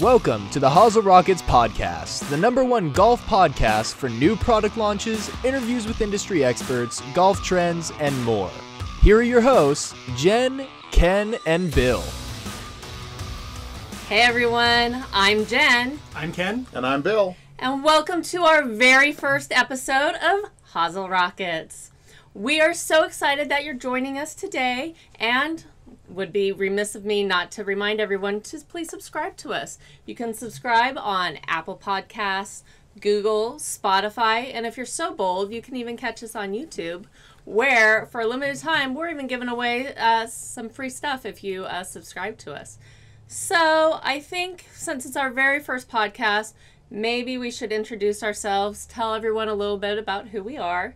Welcome to the Hosel Rockets podcast, the #1 golf podcast for new product launches, interviews with industry experts, golf trends, and more. Here are your hosts, Jen, Ken, and Bill. Hey everyone, I'm Jen. I'm Ken. And I'm Bill. And welcome to our very first episode of Hosel Rockets. We are so excited that you're joining us today, and would be remiss of me not to remind everyone to please subscribe to us. You can subscribe on Apple Podcasts, Google, Spotify, and if you're so bold, you can even catch us on YouTube, where for a limited time, we're even giving away some free stuff if you subscribe to us. So I think since it's our very first podcast, maybe we should introduce ourselves, tell everyone a little bit about who we are.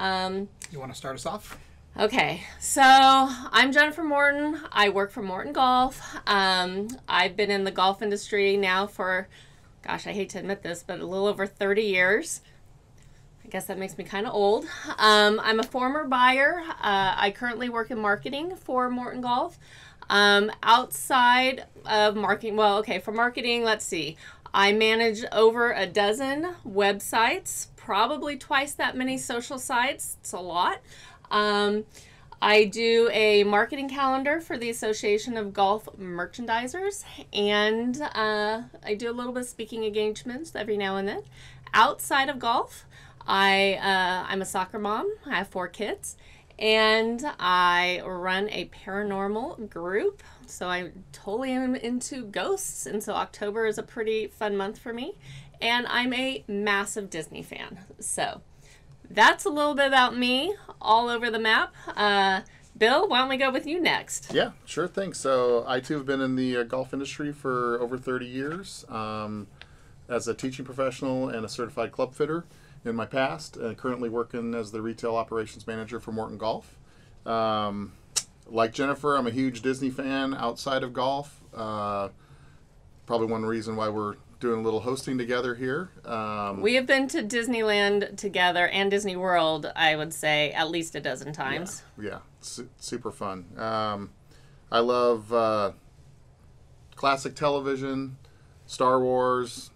You want to start us off? Okay, so I'm Jennifer Morton. I work for Morton Golf. I've been in the golf industry now for, gosh, I hate to admit this, but a little over 30 years. I guess that makes me kind of old. I'm a former buyer. I currently work in marketing for Morton Golf. Outside of marketing, well, okay, for marketing, let's see. I manage over a dozen websites, probably twice that many social sites. It's a lot. I do a marketing calendar for the Association of Golf Merchandisers, and I do a little bit of speaking engagements every now and then. Outside of golf, I'm a soccer mom. I have 4 kids, and I run a paranormal group, so I totally am into ghosts, and so October is a pretty fun month for me, and I'm a massive Disney fan, so... That's a little bit about me, all over the map. Bill, why don't we go with you next? Yeah, sure thing. So I, too, have been in the golf industry for over 30 years as a teaching professional and a certified club fitter in my past, and currently working as the retail operations manager for Morton Golf. Like Jennifer, I'm a huge Disney fan outside of golf. Probably one reason why we're doing a little hosting together here. We have been to Disneyland together and Disney World, I would say, at least a dozen times. Yeah, super fun. I love classic television, Star Wars,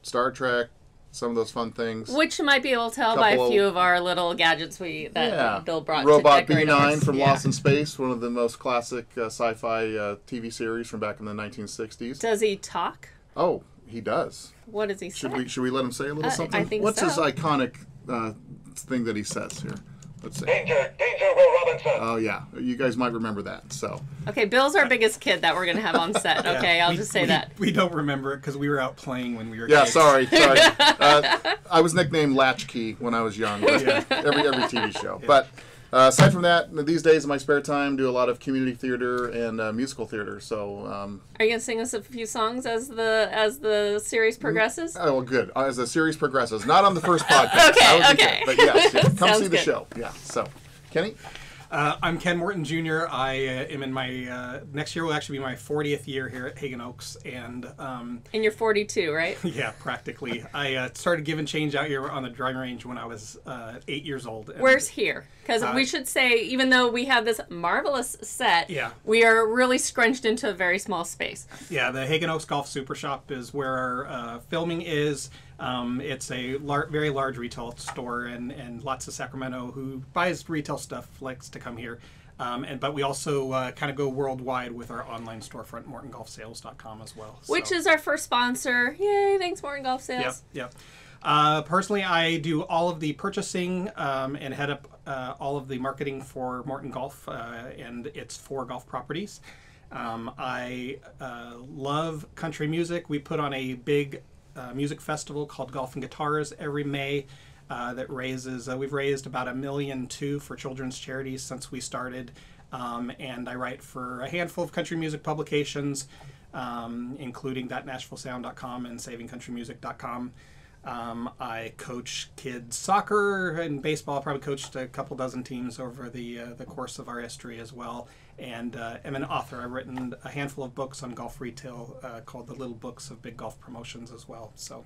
Star Trek, some of those fun things. Which you might be able to tell by a few of our little gadgets Bill brought. Robot B9 from Lost in Space, one of the most classic sci-fi TV series from back in the 1960s. Does he talk? Oh, he does. What does he say? Should we let him say a little something? I think so. What's his iconic thing that he says here? Let's see. Danger, danger, Will Robinson. Oh, yeah. You guys might remember that. So. Okay, Bill's our biggest kid that we're going to have on set. Okay, yeah, I'll just say that. We don't remember it because we were out playing when we were kids. Sorry. I was nicknamed Latchkey when I was young. Yeah. Every TV show. Yeah. But aside from that, these days in my spare time, do a lot of community theater and musical theater. So. Are you going to sing us a few songs as the series progresses? Oh, well, good. As the series progresses. Not on the first podcast. Okay. But yes, come see the shoshow. Yeah. So, Kenny? I'm Ken Morton Sr. I am in my, next year will actually be my 40th year here at Hagen Oaks. And you're 42, right? Yeah, practically. I started giving change out here on the driving range when I was 8 years old. Where's here? Because we should say, even though we have this marvelous set, we are really scrunched into a very small space. Yeah, the Hagen Oaks Golf Super Shop is where our filming is. It's a very large retail store, and lots of Sacramento who buys retail stuff likes to come here. But we also kind of go worldwide with our online storefront, mortongolfsales.com as well. Which is our first sponsor. Yay, thanks, Morton Golf Sales. Yep. Personally, I do all of the purchasing and head up all of the marketing for Morton Golf and its 4 golf properties. I love country music. We put on a big... music festival called Golf and Guitars every May that raises, we've raised about $1.2 million for children's charities since we started, and I write for a handful of country music publications, including .NashvilleSound.com and SavingCountryMusic.com. I coach kids soccer and baseball. I probably coached a couple dozen teams over the course of our history as well. And I'm an author. I've written a handful of books on golf retail called The Little Books of Big Golf Promotions as well. So,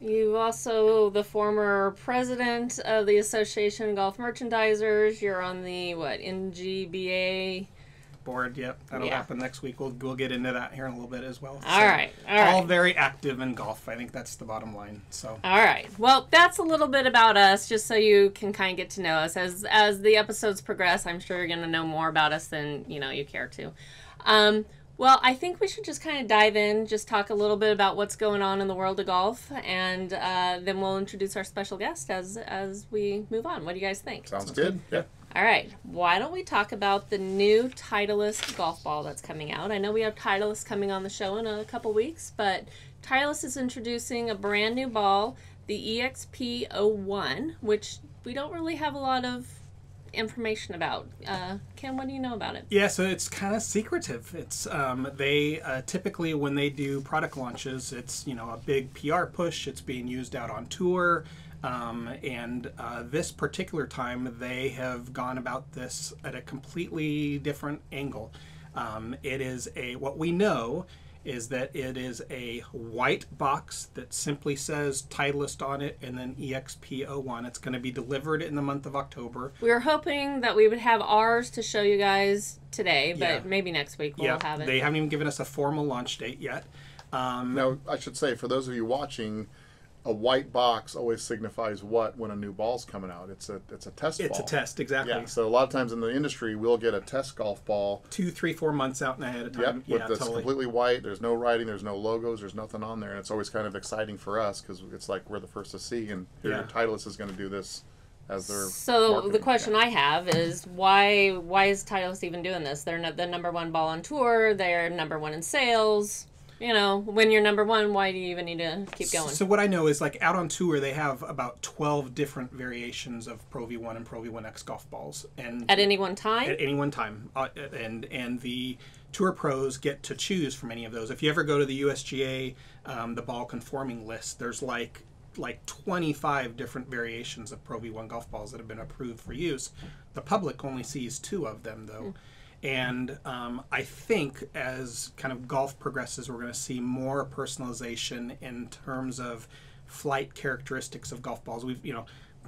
you also the former president of the Association of Golf Merchandisers. You're on the NGBA board. Yep, that'll happen next week. We'll get into that here in a little bit as well. All right. All very active in golf. I think that's the bottom line. So. All right. Well, that's a little bit about us, just so you can kind of get to know us. As the episodes progress, I'm sure you're going to know more about us than you care to. Well, I think we should just kind of dive in, just talk a little bit about what's going on in the world of golf, and then we'll introduce our special guest as we move on. What do you guys think? Sounds good. Yeah. All right. Why don't we talk about the new Titleist golf ball that's coming out? I know we have Titleist coming on the show in a couple weeks, but Titleist is introducing a brand new ball, the EXP01, which we don't really have a lot of information about. Ken, what do you know about it? Yeah, so it's kind of secretive. It's they typically when they do product launches, it's a big PR push. It's being used out on tour, and this particular time they have gone about this at a completely different angle. It is a what we know is that it is a white box that simply says Titleist on it and then EXP01. It's going to be delivered in the month of October. We were hoping that we would have ours to show you guys today, but maybe next week we'll have it. They haven't even given us a formal launch date yet. Now, I should say, for those of you watching, a white box always signifies what when a new ball's coming out? It's a test ball. It's a test, exactly. Yeah, so a lot of times in the industry, we'll get a test golf ball 2, 3, 4 months out and ahead of time. Yep, that's totally. Completely white. There's no writing. There's no logos. There's nothing on there. And it's always kind of exciting for us because it's like we're the first to see. And here your Titleist is going to do this as their marketing. The question I have is why is Titleist even doing this? They're not the #1 ball on tour. They're #1 in sales. When you're #1, why do you even need to keep going? So what I know is, out on tour, they have about 12 different variations of Pro V1 and Pro V1X golf balls. And at any one time? At any one time. And the tour pros get to choose from any of those. If you ever go to the USGA, the ball conforming list, there's like 25 different variations of Pro V1 golf balls that have been approved for use. The public only sees 2 of them, though. Mm. And I think as kind of golf progresses, we're going to see more personalization in terms of flight characteristics of golf balls. We've,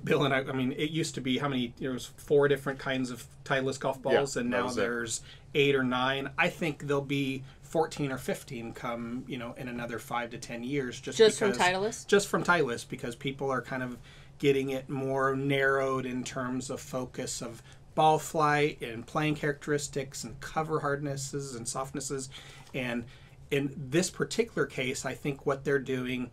Bill and I mean, it used to be there was 4 different kinds of Titleist golf balls, and now there's 8 or 9. I think there'll be 14 or 15 come, in another 5 to 10 years. Just because, from Titleist? Just from Titleist, because people are kind of getting it more narrowed in terms of focus of ball flight and playing characteristics and cover hardnesses and softnesses. And in this particular case, I think what they're doing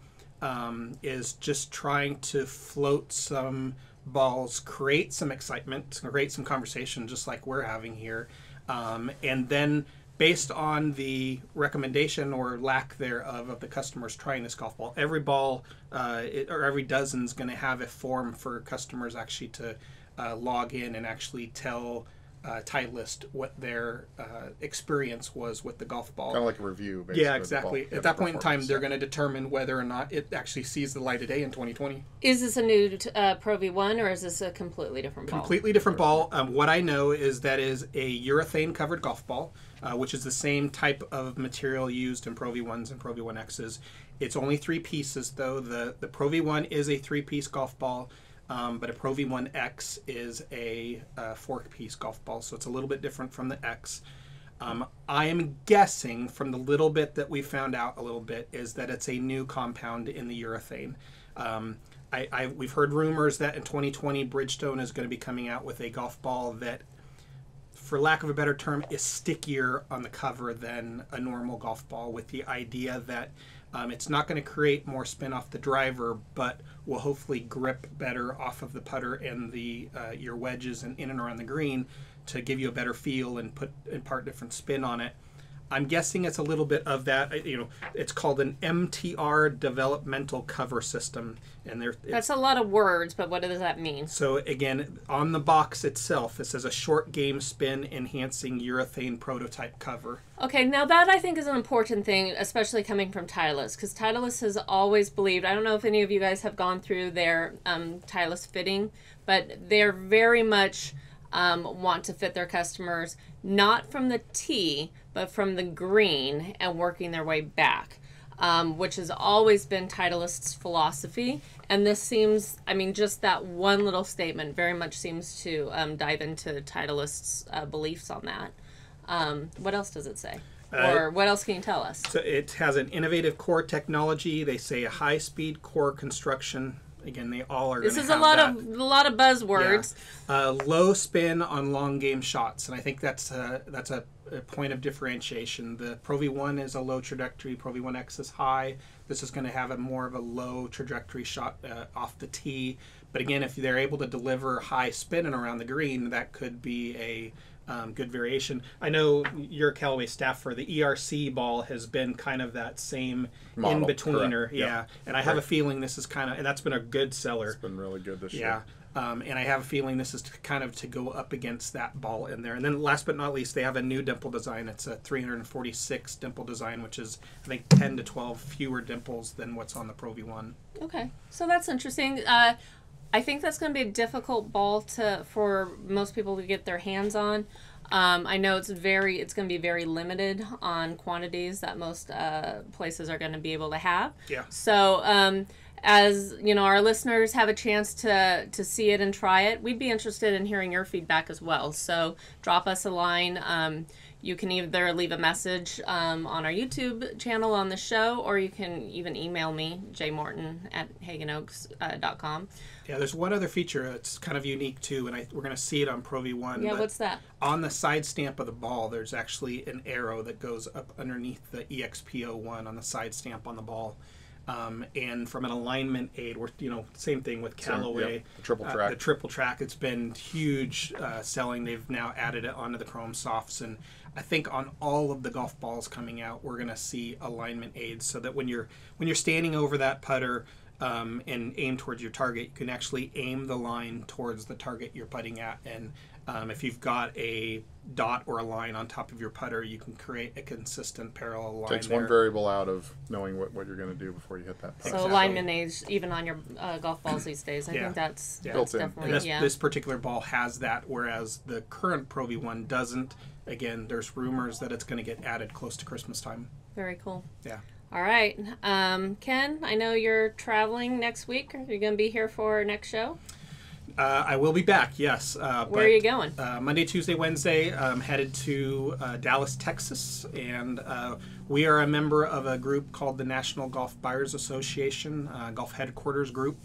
is just trying to float some balls, create some excitement, create some conversation just like we're having here. And then based on the recommendation or lack thereof of the customers trying this golf ball, every ball or every dozen is going to have a form for customers actually to log in and actually tell Titleist what their experience was with the golf ball. Kind of like a review, basically. Yeah, exactly. At that point in time, they're going to determine whether or not it actually sees the light of day in 2020. Is this a new Pro V1 or is this a completely different ball? Completely different ball. What I know is that is a urethane-covered golf ball, which is the same type of material used in Pro V1s and Pro V1Xs. It's only 3 pieces, though. The Pro V1 is a 3-piece golf ball. But a Pro V1X is a 4-piece golf ball, so it's a little bit different from the X. I am guessing from the little bit that we found out is that it's a new compound in the urethane. We've heard rumors that in 2020, Bridgestone is going to be coming out with a golf ball that, for lack of a better term, is stickier on the cover than a normal golf ball, with the idea that it's not going to create more spin off the driver, but will hopefully grip better off of the putter and your wedges and in and around the green to give you a better feel and put impart different spin on it. I'm guessing it's a little bit of that. It's called an MTR developmental cover system, and that's a lot of words. But what does that mean? So again, on the box itself, it says a short game spin enhancing urethane prototype cover. Okay, now that I think is an important thing, especially coming from Titleist, because Titleist has always believed. I don't know if any of you guys have gone through their Titleist fitting, but they're very much want to fit their customers not from the tee, but from the green and working their way back, which has always been Titleist's philosophy. And this seems, just that one little statement very much seems to dive into Titleist's beliefs on that. What else does it say? Or what else can you tell us? So it has an innovative core technology. They say a high-speed core construction. Again, they all are. This is a lot of buzzwords. Yeah. Low spin on long game shots, and I think that's a point of differentiation. The Pro V1 is a low trajectory. Pro V1X is high. This is going to have a more of a low trajectory shot off the tee. But again, if they're able to deliver high spin and around the green, that could be a good variation. I know your Callaway staffer, the ERC ball has been kind of that same in-betweener. Yeah. Yep. And I have a feeling this is kind of, and that's been a good seller. It's been really good this year. Yeah. And I have a feeling this is to go up against that ball in there. And then last but not least, they have a new dimple design. It's a 346 dimple design, which is, I think, 10 to 12 fewer dimples than what's on the Pro V1. Okay. So that's interesting. I think that's going to be a difficult ball for most people to get their hands on. I know it's going to be very limited on quantities that most places are going to be able to have. Yeah. So as you know, our listeners have a chance to see it and try it. We'd be interested in hearing your feedback as well. So drop us a line. You can either leave a message on our YouTube channel on the show, or you can even email me, jmorton@hagenoaks.com. Yeah, there's one other feature that's kind of unique, too, and we're going to see it on Pro V1. Yeah, what's that? On the side stamp of the ball, there's actually an arrow that goes up underneath the EXP01 on the side stamp on the ball. And from an alignment aid, same thing with Callaway. Sure, yep. The triple track, it's been huge selling. They've now added it onto the Chrome Softs, and I think on all of the golf balls coming out, we're going to see alignment aids so that when you're standing over that putter and aim towards your target, you can actually aim the line towards the target you're putting at. And if you've got a dot or a line on top of your putter, you can create a consistent parallel line. Takes one variable out of knowing what you're going to do before you hit that putter. So alignment aids, even on your golf balls these days, I think that's built in. Definitely, this particular ball has that, whereas the current Pro V1 doesn't. Again, there's rumors that it's going to get added close to Christmas time. Very cool. Yeah. All right. Ken, I know you're traveling next week. Are you going to be here for our next show? I will be back, yes. Where are you going? Monday, Tuesday, Wednesday. I'm headed to Dallas, Texas, and we are a member of a group called the National Golf Buyers Association, Golf Headquarters Group.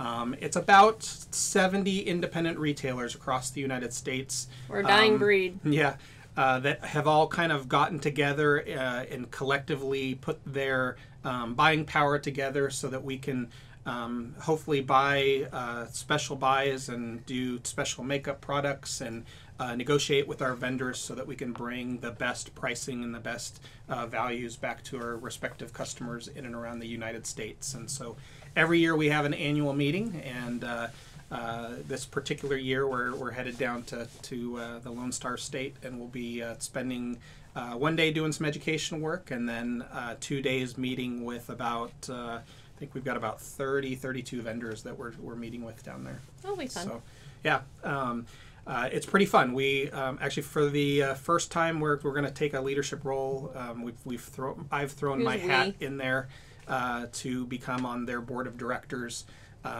It's about 70 independent retailers across the United States. We're a dying breed. Yeah, that have all kind of gotten together and collectively put their buying power together so that we can hopefully buy special buys and do special makeup products and negotiate with our vendors so that we can bring the best pricing and the best values back to our respective customers in and around the United States. And so every year we have an annual meeting, and this particular year we're headed down to the Lone Star State, and we'll be spending one day doing some educational work and then 2 days meeting with about I think we've got about 32 vendors that we're meeting with down there. That'll be fun. So, yeah, it's pretty fun. We actually, for the first time, we're going to take a leadership role. I've thrown Here's my hat in there to become on their board of directors,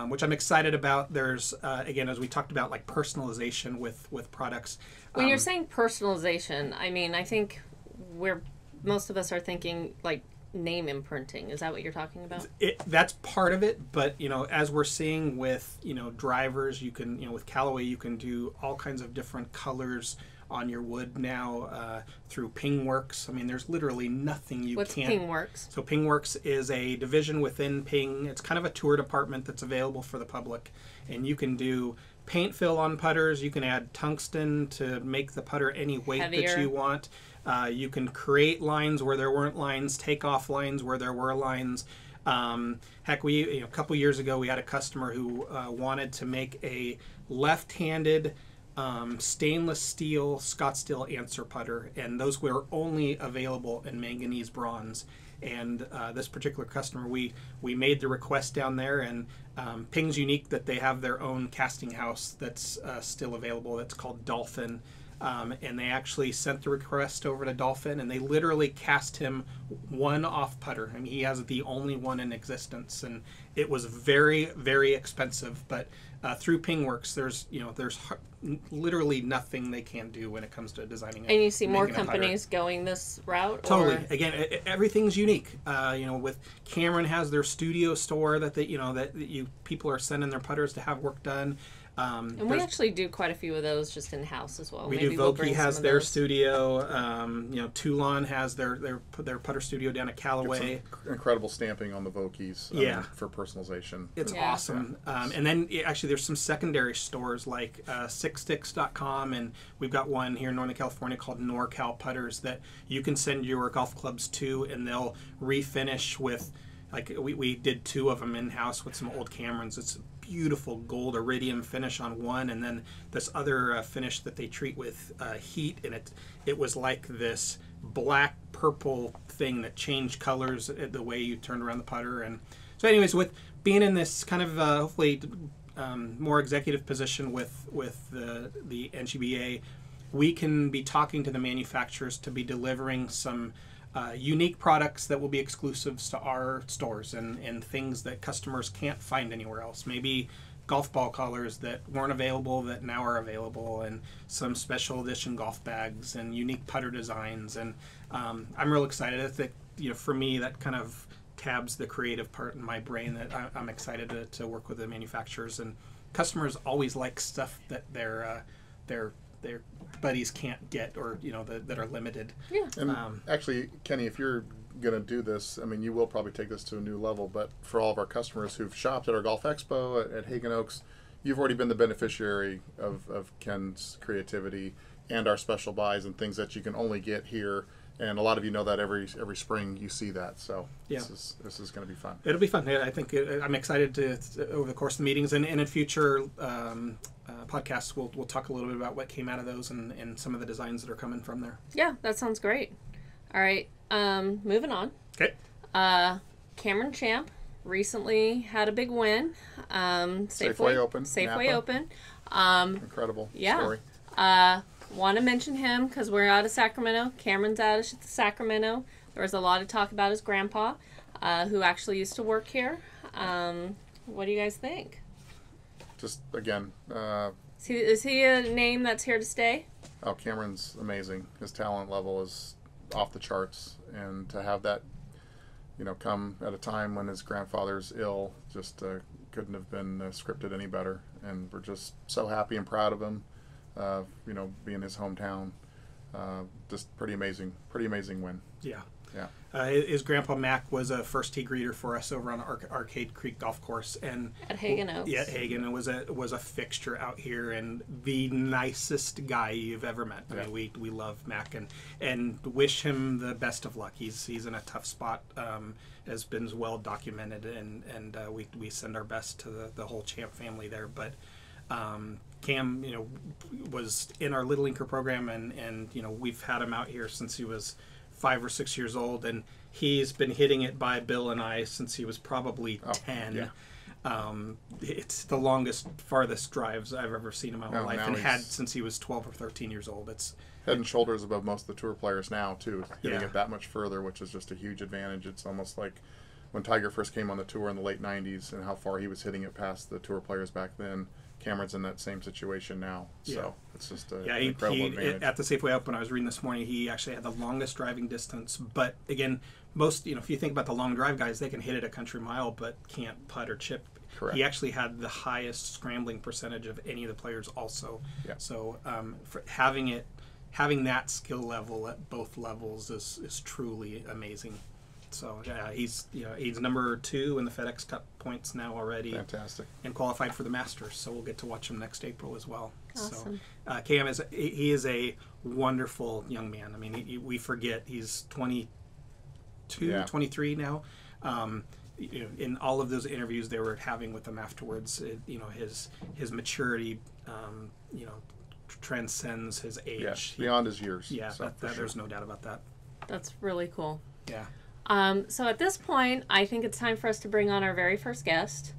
which I'm excited about. There's again, as we talked about, like personalization with products. When you're saying personalization, I mean, I think most of us are thinking like name imprinting. Is that what you're talking about? That's part of it, but as we're seeing with drivers, you can with Callaway you can do all kinds of different colors on your wood now through PingWorks. I mean, there's literally nothing you can't. What's PingWorks? So PingWorks is a division within Ping. It's kind of a tour department that's available for the public, and you can do paint fill on putters. You can add tungsten to make the putter any weight that you want. You can create lines where there weren't lines, take off lines where there were lines. Heck, a couple years ago we had a customer who wanted to make a left-handed stainless steel Scottsdale answer putter, and those were only available in manganese bronze. And this particular customer, we made the request down there, and Ping's unique that they have their own casting house that's still available. That's called Dolphin. And they actually sent the request over to Dolphin, and they literally cast him one off putter. I mean, he has the only one in existence, and it was very, very expensive. But through PingWorks, there's literally nothing they can do when it comes to designing. And you see more companies going this route. Totally. Or? Again, everything's unique. With Cameron has their studio store that people are sending their putters to have work done. And we actually do quite a few of those just in house as well. Vokey has their studio. Toulon has their putter studio down at Callaway. Incredible stamping on the Vokeys. For personalization. It's awesome. Yeah. And then actually, there's some secondary stores like SixSticks.com, and we've got one here in Northern California called NorCal Putters that you can send your golf clubs to, and they'll refinish with. Like we did two of them in house with some old Camerons. It's a beautiful gold iridium finish on one, and then this other finish that they treat with heat, and it was like this black purple thing that changed colors the way you turned around the putter. And so, anyways, with being in this kind of hopefully more executive position with the NGBA, we can be talking to the manufacturers to be delivering some. Unique products that will be exclusives to our stores and things that customers can't find anywhere else. Maybe golf ball collars that weren't available that now are available, and some special edition golf bags and unique putter designs. And I'm real excited. I think, for me, that kind of tabs the creative part in my brain that I'm excited to work with the manufacturers. And customers always like stuff that their buddies can't get, or that are limited. Yeah. And actually, Kenny, if you're going to do this, I mean, you will probably take this to a new level. But for all of our customers who've shopped at our golf expo at Hagen Oaks, you've already been the beneficiary of Ken's creativity and our special buys and things that you can only get here. And a lot of you know that every spring you see that, so this is going to be fun. It'll be fun. I think I'm excited to over the course of the meetings and in future podcasts we'll talk a little bit about what came out of those and some of the designs that are coming from there. Yeah, that sounds great. All right, moving on. Okay. Cameron Champ recently had a big win. Safeway Open. Incredible. Yeah. Story. Want to mention him because we're out of Sacramento. Cameron's out of Sacramento. There was a lot of talk about his grandpa, who actually used to work here. What do you guys think? Just, again... Is he a name that's here to stay? Oh, Cameron's amazing. His talent level is off the charts. And to have that, come at a time when his grandfather's ill, just couldn't have been scripted any better. And we're just so happy and proud of him. Being his hometown, just pretty amazing win. Yeah. Yeah. His grandpa Mac was a first tee greeter for us over on Arcade Creek Golf Course, and at Hagen Oaks. Yeah, at Hagen, and was a fixture out here, and the nicest guy you've ever met. I mean, we love Mac and wish him the best of luck. He's in a tough spot, has been well documented, and we send our best to the whole Champ family there, but. Cam, was in our Little Linker program, and we've had him out here since he was 5 or 6 years old, and he's been hitting it by Bill and I since he was probably 10. Yeah. It's the farthest drives I've ever seen in my whole life, and had since he was 12 or 13 years old. It's head and shoulders above most of the tour players now, too, hitting it that much further, which is just a huge advantage. It's almost like when Tiger first came on the tour in the late 90s and how far he was hitting it past the tour players back then. Cameron's in that same situation now, so it's just an incredible advantage. At the Safeway Open, I was reading this morning, he actually had the longest driving distance. But again, most if you think about the long drive guys, they can hit it a country mile, but can't putt or chip. Correct. He actually had the highest scrambling percentage of any of the players, also. Yeah. So for having that skill level at both levels is truly amazing. So yeah, he's #2 in the FedEx Cup points now already. Fantastic. And qualified for the Masters, so we'll get to watch him next April as well. Awesome. So Cam is a wonderful young man. I mean, we forget he's 22, 23 now. In all of those interviews they were having with him afterwards, his maturity, transcends his age. Yes, beyond his years. Yeah, so there's no doubt about that. That's really cool. Yeah. So at this point, I think it's time for us to bring on our very first guest,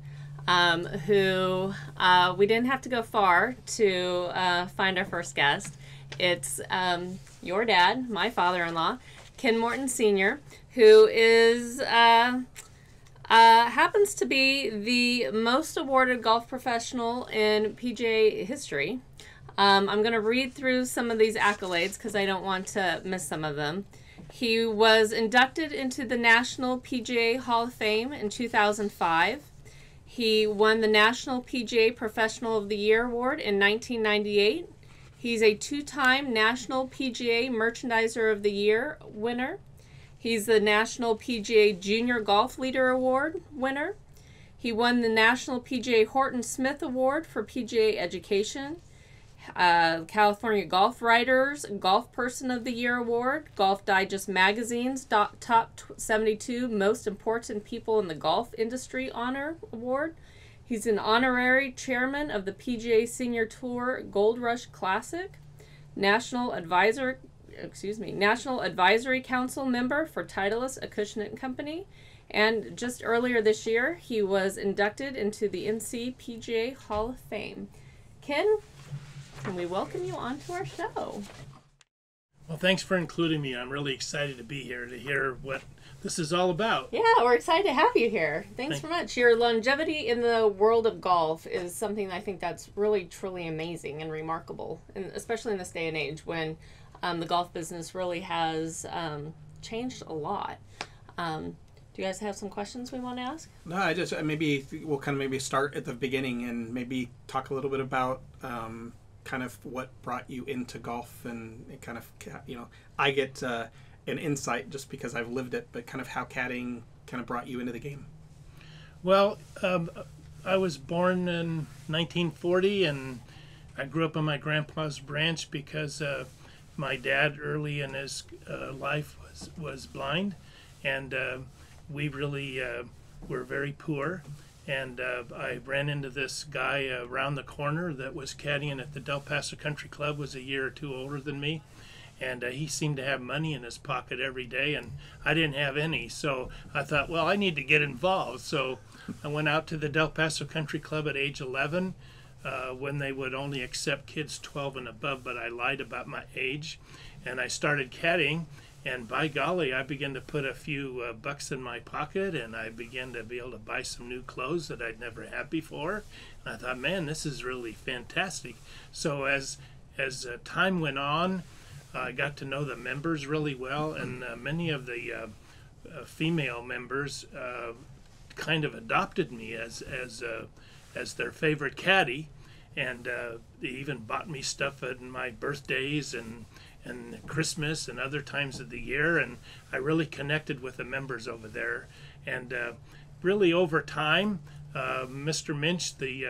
who we didn't have to go far to find our first guest. It's your dad, my father-in-law, Ken Morton Sr., who is happens to be the most awarded golf professional in PGA history. I'm going to read through some of these accolades because I don't want to miss some of them. He was inducted into the National PGA Hall of Fame in 2005. He won the National PGA Professional of the Year Award in 1998. He's a two-time National PGA Merchandiser of the Year winner. He's the National PGA Junior Golf Leader Award winner. He won the National PGA Horton Smith Award for PGA Education, California Golf Writers Golf Person of the Year Award, Golf Digest Magazine's Top 72 Most Important People in the Golf Industry Honor Award. He's an honorary chairman of the PGA Senior Tour Gold Rush Classic, National Advisory Council member for Titleist, Acushnet & Company, and just earlier this year, he was inducted into the NCPGA Hall of Fame. Ken, can we welcome you onto our show? Well, thanks for including me. I'm really excited to be here to hear what this is all about. Yeah, we're excited to have you here. Thanks so much. Your longevity in the world of golf is something that I think that's really, truly amazing and remarkable, and especially in this day and age when the golf business really has changed a lot. Do you guys have some questions we want to ask? No, I just maybe we'll kind of maybe start at the beginning and maybe talk a little bit about kind of what brought you into golf and kind of, you know, I get an insight just because I've lived it, but kind of how caddying kind of brought you into the game. Well, I was born in 1940 and I grew up on my grandpa's ranch because my dad early in his life was blind, and we really were very poor, and I ran into this guy around the corner that was caddying at the Del Paso Country Club, was a year or two older than me, and he seemed to have money in his pocket every day, and I didn't have any, so I thought, well, I need to get involved. So I went out to the Del Paso Country Club at age 11, when they would only accept kids 12 and above, but I lied about my age, and I started caddying, and by golly, I began to put a few bucks in my pocket, and I began to be able to buy some new clothes that I'd never had before, and I thought, man, this is really fantastic. So as time went on, I got to know the members really well, and many of the female members kind of adopted me as their favorite caddy, and they even bought me stuff at my birthdays and Christmas and other times of the year, and I really connected with the members over there. And really over time, Mr. Minch, the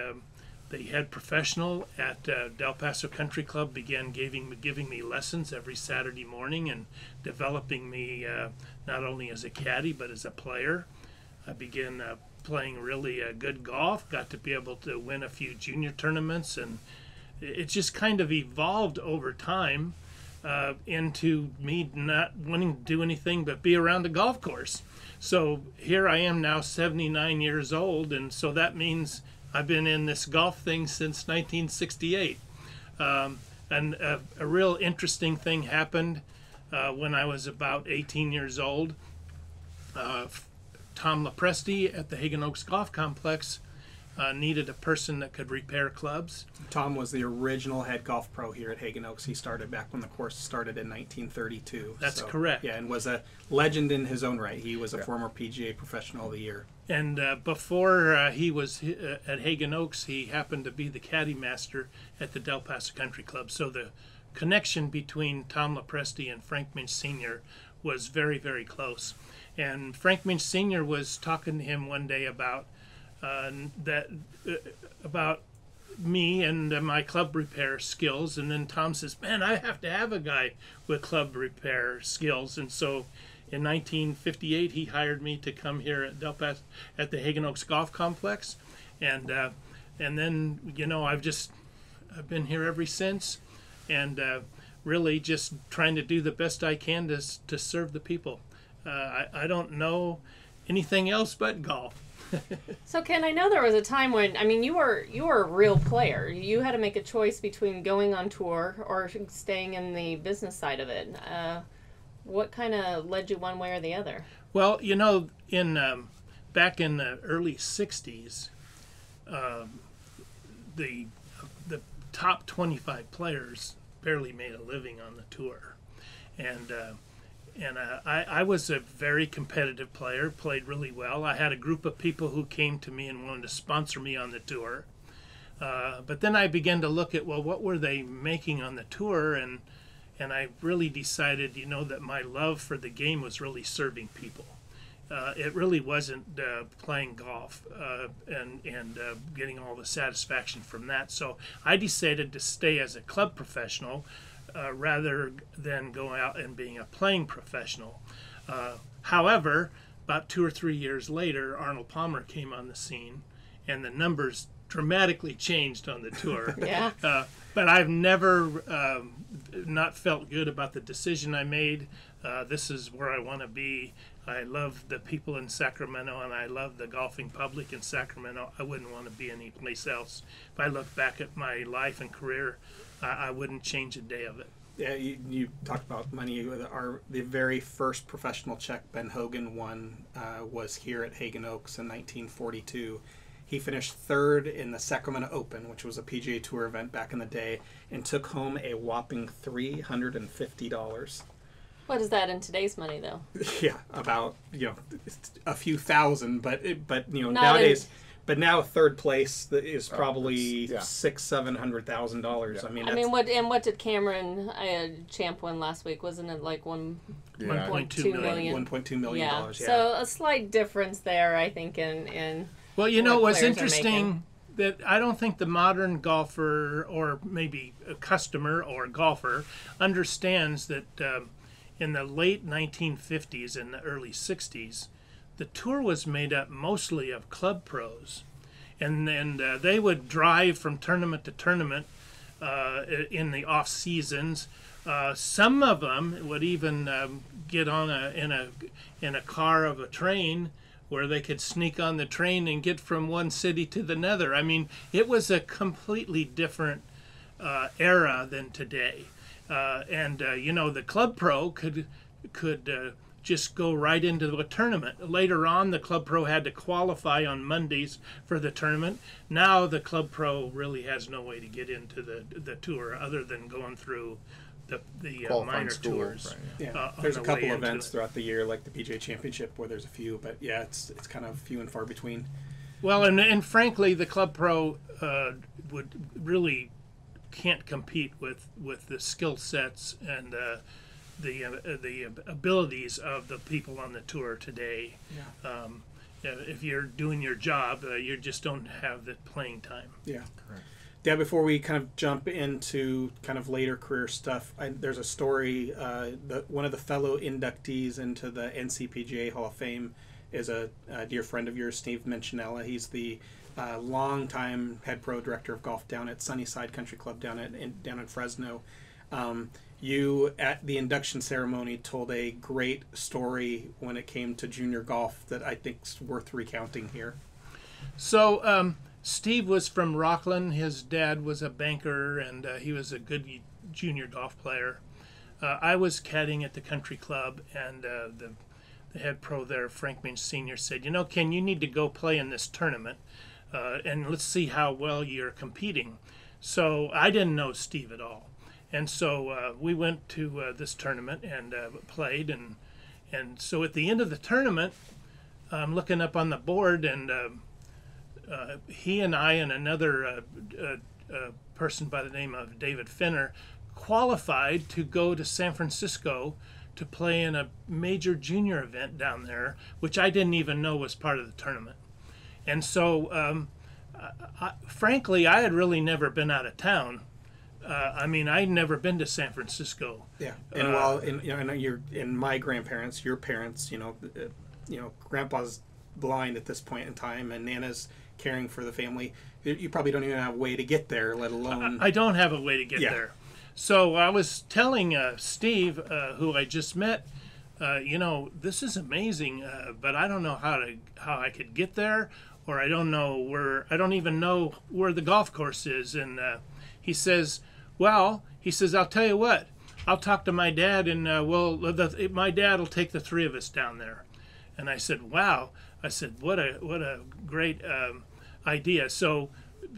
head professional at Del Paso Country Club, began giving me lessons every Saturday morning and developing me not only as a caddy but as a player. I began playing really good golf, got to be able to win a few junior tournaments, and it just kind of evolved over time into me not wanting to do anything but be around a golf course. So here I am now 79 years old, and so that means I've been in this golf thing since 1968. And a real interesting thing happened when I was about 18 years old. Tom LaPresti at the Hagen Oaks Golf Complex needed a person that could repair clubs. Tom was the original head golf pro here at Hagen Oaks. He started back when the course started in 1932. That's correct. Yeah, and was a legend in his own right. He was a former PGA Professional of the Year. And before he was at Hagen Oaks, he happened to be the caddy master at the Del Paso Country Club. So the connection between Tom LaPresti and Frank Minch Sr. was very, very close. And Frank Minch Sr. was talking to him one day about me and my club repair skills, and then Tom says, "Man, I have to have a guy with club repair skills." And so, in 1958, he hired me to come here at Del Paso at the Hagen Oaks Golf Complex, and then, you know, I've been here ever since, and really just trying to do the best I can to serve the people. I don't know anything else but golf. So Ken, I know there was a time when, I mean, you were a real player. You had to make a choice between going on tour or staying in the business side of it. What kind of led you one way or the other? Well, you know, in back in the early '60s, the top 25 players barely made a living on the tour, and I was a very competitive player, played really well. I had a group of people who came to me and wanted to sponsor me on the tour, but then I began to look at, well, what were they making on the tour, and I really decided, you know, that my love for the game was really serving people. It really wasn't playing golf and getting all the satisfaction from that. So I decided to stay as a club professional rather than go out and being a playing professional. However, about 2 or 3 years later, Arnold Palmer came on the scene, and the numbers dramatically changed on the tour. Yeah. But I've never not felt good about the decision I made. This is where I want to be. I love the people in Sacramento, and I love the golfing public in Sacramento. I wouldn't want to be anyplace else. If I look back at my life and career, I wouldn't change a day of it. Yeah, you talked about money. The very first professional check Ben Hogan won was here at Hagen Oaks in 1942. He finished third in the Sacramento Open, which was a PGA Tour event back in the day, and took home a whopping $350. What is that in today's money, though? Yeah, about, you know, a few thousand, but you know, nowadays. But now third place is probably $600,000 to $700,000. Yeah. I mean, what did Cameron Champ win last week? Wasn't it like $1.2 million? $1.2 million. Yeah. Dollars, yeah. So a slight difference there, I think. In well, you know, what's interesting that I don't think the modern golfer, or maybe a customer or golfer, understands that. In the late 1950s and the early '60s, the tour was made up mostly of club pros, and they would drive from tournament to tournament in the off seasons. Some of them would even get on in a car of a train, where they could sneak on the train and get from one city to the other. I mean, it was a completely different era than today. You know, the club pro could just go right into the tournament. Later on, the club pro had to qualify on Mondays for the tournament. Now the club pro really has no way to get into the tour other than going through the minor tours. Right, yeah. There's a couple events throughout the year, like the PGA Championship, where there's a few, but yeah, it's kind of few and far between. Well, and frankly, the club pro would really can't compete with the skill sets and the abilities of the people on the tour today. Yeah. If you're doing your job, you just don't have the playing time. Yeah, correct. Dad, before we kind of jump into kind of later career stuff, there's a story. One of the fellow inductees into the NCPGA Hall of Fame is a dear friend of yours, Steve Mincinella. He's the long-time head pro director of golf down at Sunnyside Country Club down in Fresno. You at the induction ceremony told a great story when it came to junior golf that I think's worth recounting here. So Steve was from Rockland. His dad was a banker, and he was a good junior golf player. I was caddying at the country club, and the head pro there, Frank Minch Sr., said, "You know, Ken, you need to go play in this tournament. And let's see how well you're competing." So I didn't know Steve at all, and so we went to this tournament and played. And so at the end of the tournament, I'm looking up on the board, and he and I and another person by the name of David Finner qualified to go to San Francisco to play in a major junior event down there, which I didn't even know was part of the tournament. And so, frankly, I had really never been out of town. I mean, I'd never been to San Francisco. Yeah, and while my grandparents, your parents, you know, Grandpa's blind at this point in time, and Nana's caring for the family. You probably don't even have a way to get there, let alone. I don't have a way to get there. So I was telling Steve, who I just met, you know, this is amazing, but I don't know how I could get there, or I don't know where, I don't even know where the golf course is. And he says, well, he says, I'll tell you what, I'll talk to my dad, and my dad will take the three of us down there. And I said, wow. I said, what a great idea. So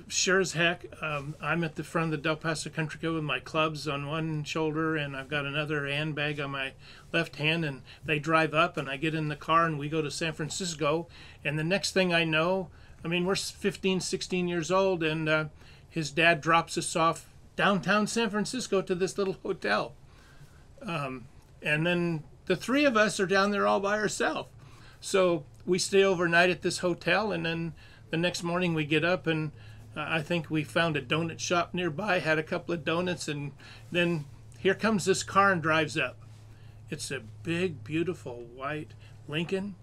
sure as heck, I'm at the front of the Del Paso Country Club with my clubs on one shoulder, and I've got another handbag on my left hand, and they drive up, and I get in the car, and we go to San Francisco. And the next thing I know, I mean, we're 15, 16 years old, and his dad drops us off downtown San Francisco to this little hotel. And then the three of us are down there all by ourselves. So we stay overnight at this hotel, and then the next morning we get up, and I think we found a donut shop nearby, had a couple of donuts, and then here comes this car and drives up. It's a big, beautiful white Lincoln,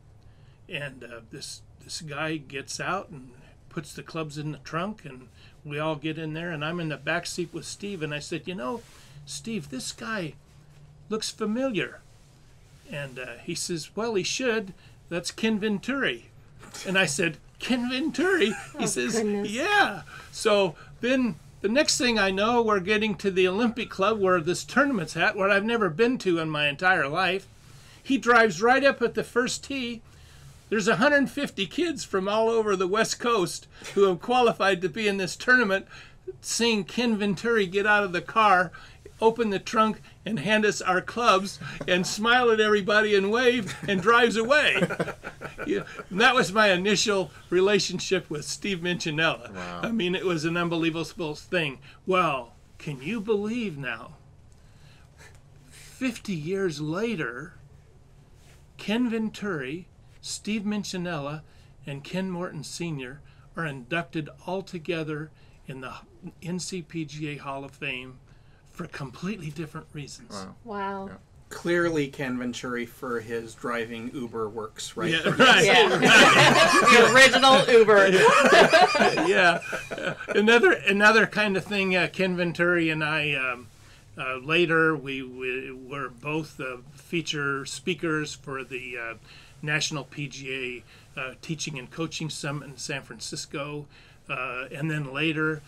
and this guy gets out and puts the clubs in the trunk, and we all get in there, and I'm in the back seat with Steve, and I said, you know, Steve, this guy looks familiar. And he says, well, he should. That's Ken Venturi. And I said, Ken Venturi? He says, goodness. Yeah. So then the next thing I know, we're getting to the Olympic Club where this tournament's at, where I've never been to in my entire life. He drives right up at the first tee. There's 150 kids from all over the West Coast who have qualified to be in this tournament. Seeing Ken Venturi get out of the car, open the trunk, and hand us our clubs, and smile at everybody and wave, and drives away. Yeah, and that was my initial relationship with Steve Mincinella. Wow. I mean, it was an unbelievable thing. Well, can you believe now, 50 years later, Ken Venturi, Steve Mincinella, and Ken Morton Sr. are inducted all together in the NCPGA Hall of Fame for completely different reasons. Wow. Wow. Yeah. Clearly Ken Venturi for his driving Uber works, right? Yeah, right. Yeah. The original Uber. Yeah. Another kind of thing, Ken Venturi and I, later we were both feature speakers for the National PGA Teaching and Coaching Summit in San Francisco, and then later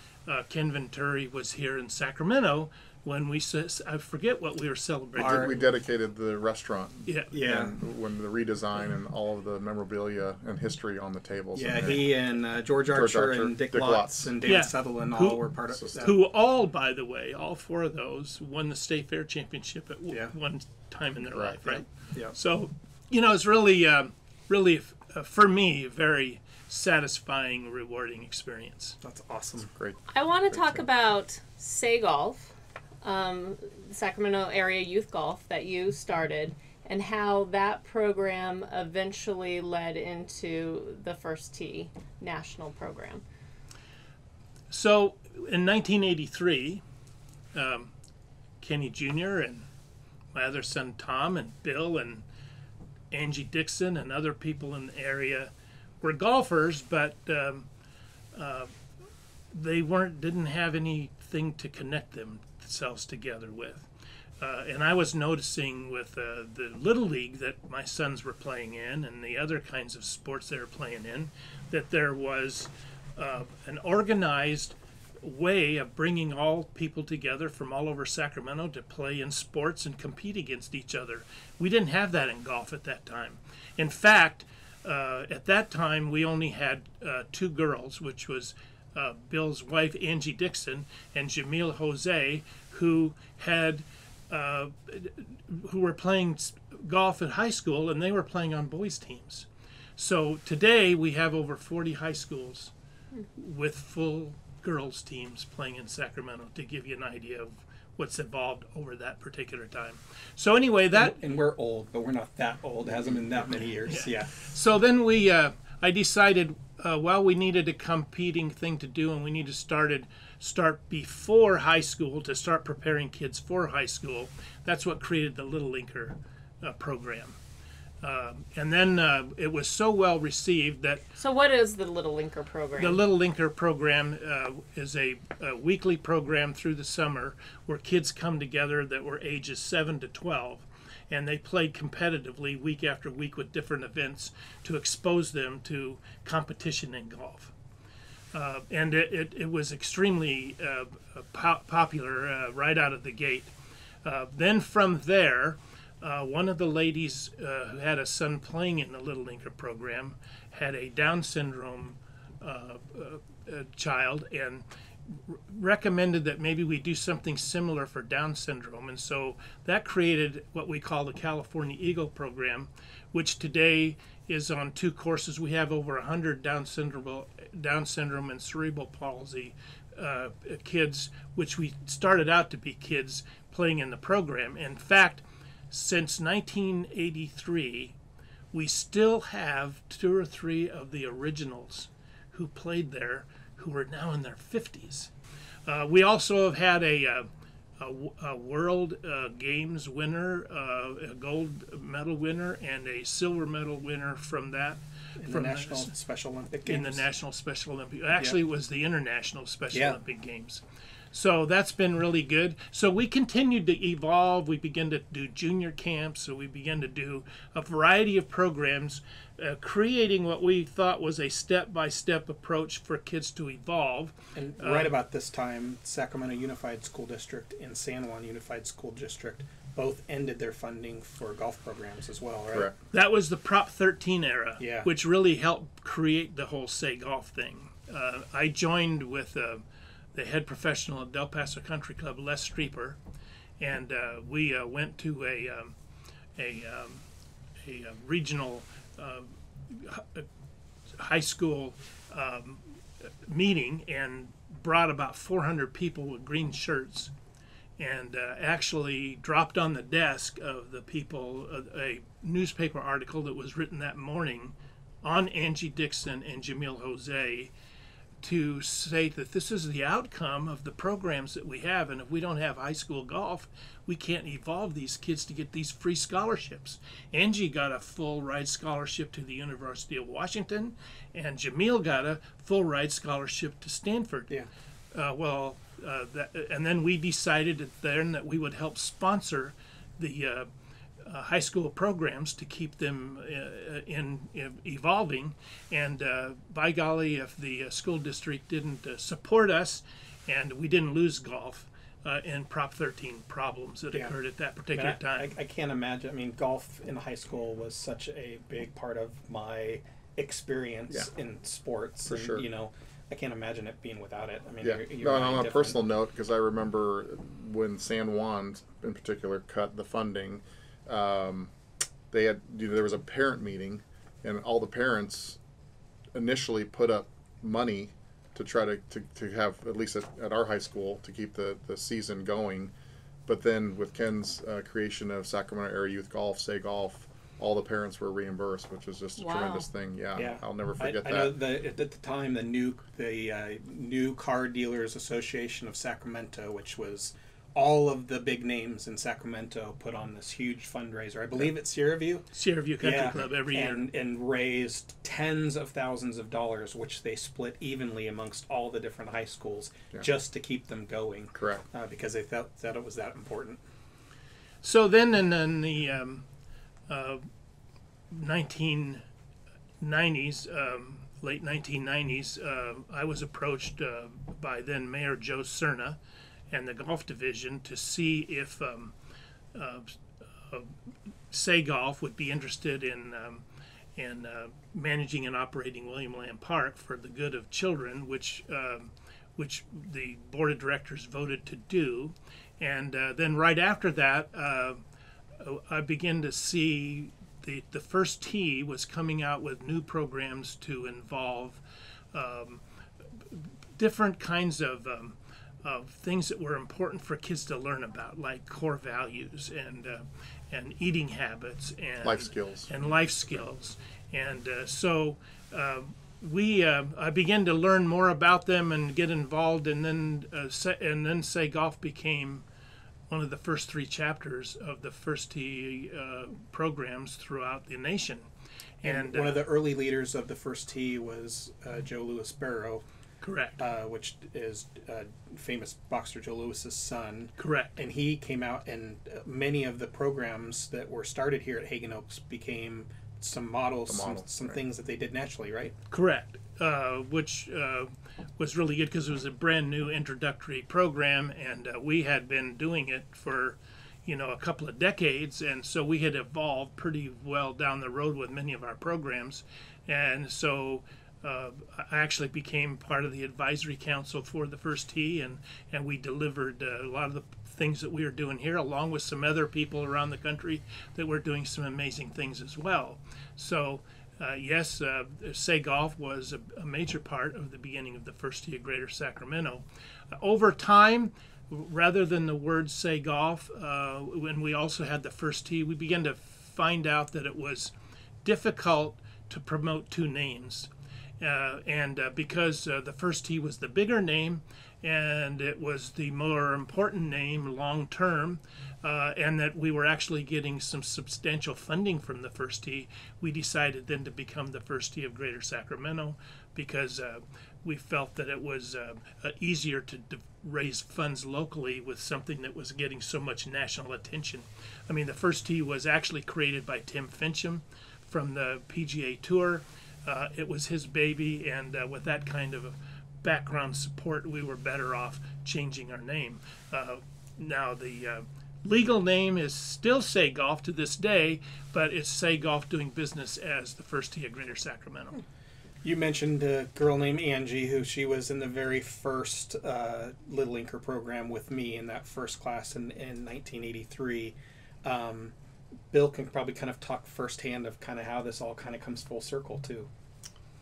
Ken Venturi was here in Sacramento when we, I forget what we were celebrating. I think we dedicated the restaurant. Yeah, yeah. And when the redesign and all of the memorabilia and history on the tables. Yeah, he and George Archer and Dick Lotz and David Sutherland all were part of that. Who all, by the way, all four of those won the State Fair Championship at one time in their life, right? Yeah. So, you know, it's really, really for me, very satisfying, rewarding experience. That's awesome. That's great. I want to talk about Say Golf, Sacramento Area Youth Golf that you started, and how that program eventually led into the First Tee national program. So in 1983, Kenny Jr. and my other son Tom and Bill and Angie Dixon and other people in the area were golfers, but they didn't have anything to connect themselves together with. And I was noticing with the Little League that my sons were playing in and the other kinds of sports they were playing in, that there was an organized way of bringing all people together from all over Sacramento to play in sports and compete against each other. We didn't have that in golf at that time. In fact, at that time, we only had two girls, which was Bill's wife, Angie Dixon, and Jamil Jose, who were playing golf at high school, and they were playing on boys' teams. So today, we have over 40 high schools with full girls' teams playing in Sacramento, to give you an idea of what's evolved over that particular time. So anyway, and we're old, but we're not that old. It hasn't been that many years. Yeah. So then I decided, well, we needed a competing thing to do, and we need to start before high school to start preparing kids for high school. That's what created the Little Linker program. And then it was so well received that... So what is the Little Linker program? The Little Linker program is a weekly program through the summer where kids come together that were ages 7 to 12. and they played competitively week after week with different events to expose them to competition in golf. And it was extremely popular right out of the gate. Then from there, one of the ladies who had a son playing in the Little Linker program had a Down syndrome child and recommended that maybe we do something similar for Down syndrome. And so that created what we call the California Eagle program, which today is on 2 courses. We have over 100 Down syndrome and cerebral palsy kids, which we started out to be kids playing in the program. In fact, since 1983, we still have 2 or 3 of the originals who played there who are now in their 50s. We also have had a World Games winner, a gold medal winner, and a silver medal winner from that. In the National Special Olympic Games. Actually, it was the International Special Olympic Games. So that's been really good. So we continued to evolve. We began to do junior camps. So we began to do a variety of programs, creating what we thought was a step-by-step approach for kids to evolve. And right about this time, Sacramento Unified School District and San Juan Unified School District both ended their funding for golf programs as well, right? Correct. That was the Prop 13 era, which really helped create the whole Say Golf thing. I joined with the head professional of Del Paso Country Club, Les Streeper, and we went to a regional high school meeting and brought about 400 people with green shirts, and actually dropped on the desk of the people a newspaper article that was written that morning on Angie Dixon and Jamil Jose, to say that this is the outcome of the programs that we have, and if we don't have high school golf, we can't evolve these kids to get these free scholarships. Angie got a full-ride scholarship to the University of Washington, and Jamil got a full-ride scholarship to Stanford. Yeah. And then we decided then that we would help sponsor the high school programs to keep them in evolving, and by golly, if the school district didn't support us, and we didn't lose golf in Prop 13 problems that occurred at that particular time. I can't imagine. I mean, golf in high school was such a big part of my experience in sports. For sure. You know, I can't imagine it being without it. I mean, on a personal note, because I remember when San Juan, in particular, cut the funding. They had, there was a parent meeting, and all the parents initially put up money to try to have, at least at our high school, to keep the season going. But then with Ken's creation of Sacramento Area Youth Golf, Say Golf, all the parents were reimbursed, which was just a tremendous thing. Yeah, I'll never forget that. I know at the time, the new Car Dealers Association of Sacramento, which was all of the big names in Sacramento, put on this huge fundraiser. I believe it's Sierra View? Sierra View Country Club every year. And raised tens of thousands of dollars, which they split evenly amongst all the different high schools just to keep them going. Correct. Because they felt that it was that important. So then in the 1990s, late 1990s, I was approached by then Mayor Joe Cerna and the golf division to see if Say Golf would be interested in managing and operating William Lamb Park for the good of children, which the board of directors voted to do. And then right after that, I began to see the First Tee was coming out with new programs to involve different kinds of things that were important for kids to learn about, like core values and eating habits and life skills. And so I began to learn more about them and get involved, and then Say Golf became one of the first 3 chapters of the First Tee programs throughout the nation. And one of the early leaders of the First Tee was Joe Louis Barrow, Correct. Which is famous boxer Joe Lewis's son. Correct. And he came out, and many of the programs that were started here at Hagen Oaks became some models, some right. things that they did naturally, right? Correct. Which was really good because it was a brand new introductory program, and we had been doing it for, you know, a couple of decades, and so we had evolved pretty well down the road with many of our programs. And so I actually became part of the advisory council for the First Tee, and we delivered a lot of the things that we are doing here, along with some other people around the country that were doing some amazing things as well. So yes, Say Golf was a major part of the beginning of the First Tee of Greater Sacramento. Over time, rather than the word Say Golf, when we also had the First Tee, we began to find out that it was difficult to promote two names. Because the First Tee was the bigger name, and it was the more important name long term, and that we were actually getting some substantial funding from the First Tee, we decided then to become the First Tee of Greater Sacramento, because we felt that it was easier to raise funds locally with something that was getting so much national attention. I mean, the First Tee was actually created by Tim Fincham from the PGA Tour. It was his baby, and with that kind of background support, we were better off changing our name. Now, the legal name is still Say Golf to this day, but it's Say Golf doing business as the First Tee of Greater Sacramento. You mentioned a girl named Angie, who she was in the very first Little Linker program with me in that first class in 1983. Bill can probably kind of talk firsthand of kind of how this all kind of comes full circle too.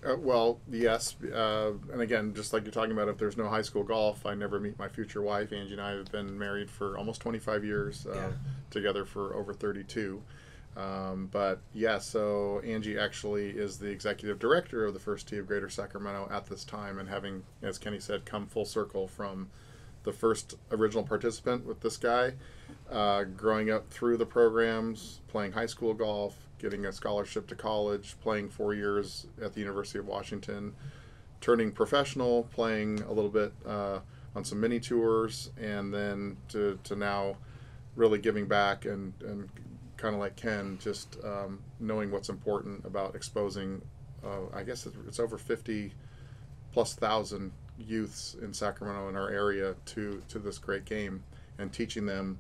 Well, yes, and again, just like you're talking about, if there's no high school golf, I never meet my future wife. Angie and I have been married for almost 25 years, together for over 32. But yeah, so Angie actually is the executive director of the First Tee of Greater Sacramento at this time, and having, as Kenny said, come full circle from the first original participant with this guy, growing up through the programs, playing high school golf, getting a scholarship to college, playing 4 years at the University of Washington, turning professional, playing a little bit on some mini tours, and then to now really giving back and kind of like Ken, just knowing what's important about exposing, I guess it's over 50,000+ youths in Sacramento in our area to this great game, and teaching them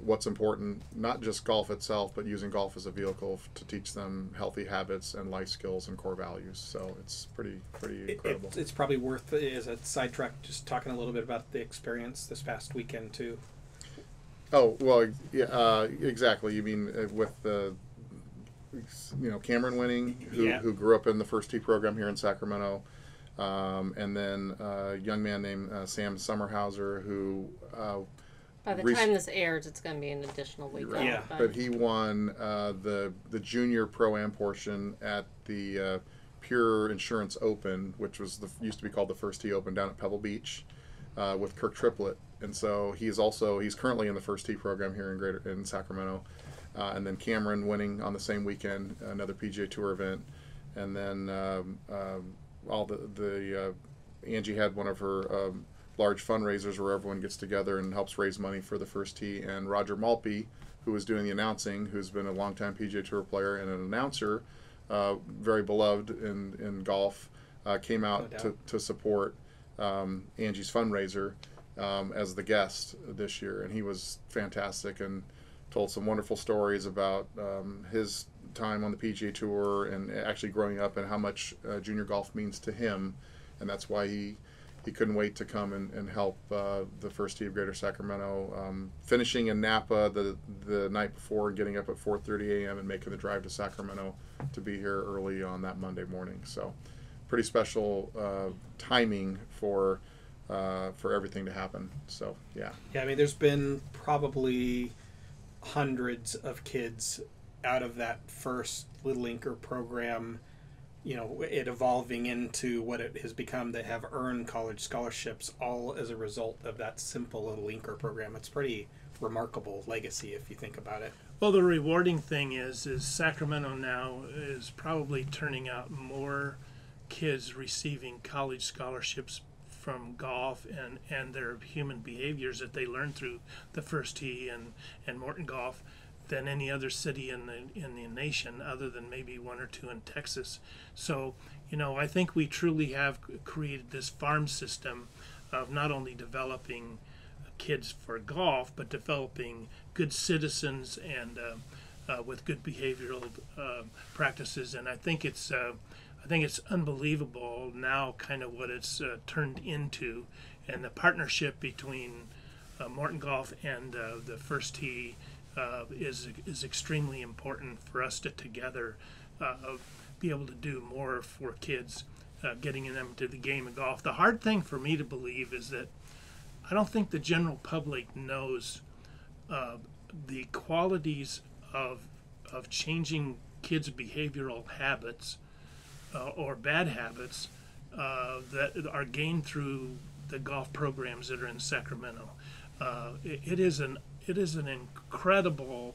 what's important, not just golf itself, but using golf as a vehicle to teach them healthy habits and life skills and core values. So it's pretty incredible. It's probably worth, as a sidetrack, just talking a little bit about the experience this past weekend too. Oh, well, yeah, exactly. You mean with the, you know, Cameron winning, who grew up in the First Tee program here in Sacramento. And then a young man named Sam Summerhauser, who... by the time this airs, it's going to be an additional week. Right. Yeah. But he won the junior pro-am portion at the Pure Insurance Open, which was used to be called the First Tee Open down at Pebble Beach, with Kirk Triplett. And so he's currently in the First Tee program here in Sacramento. And then Cameron winning on the same weekend, another PGA Tour event. And then... Angie had one of her large fundraisers where everyone gets together and helps raise money for the First Tee, and Roger Malpe, who was doing the announcing, who's been a longtime PGA Tour player and an announcer, very beloved in golf, came out to support Angie's fundraiser as the guest this year, and he was fantastic and told some wonderful stories about his time on the PGA Tour and actually growing up, and how much junior golf means to him, and that's why he couldn't wait to come and help the First Tee of Greater Sacramento, finishing in Napa the night before, getting up at 4:30 a.m. and making the drive to Sacramento to be here early on that Monday morning. So pretty special timing for everything to happen. So yeah, I mean, there's been probably hundreds of kids out of that first Little Linker program, you know, it evolving into what it has become, that have earned college scholarships, all as a result of that simple Little Linker program. It's pretty remarkable legacy if you think about it. Well, the rewarding thing is Sacramento now is probably turning out more kids receiving college scholarships from golf and their human behaviors that they learn through the First Tee and Morton Golf than any other city in the nation, other than maybe one or two in Texas. So, you know, I think we truly have created this farm system of not only developing kids for golf, but developing good citizens and with good behavioral practices. And I think it's I think it's unbelievable now, kind of what it's turned into, and the partnership between Morton Golf and the First Tee is extremely important for us to together be able to do more for kids, getting them into the game of golf. The hard thing for me to believe is that I don't think the general public knows the qualities of changing kids' behavioral habits or bad habits that are gained through the golf programs that are in Sacramento. It is an incredible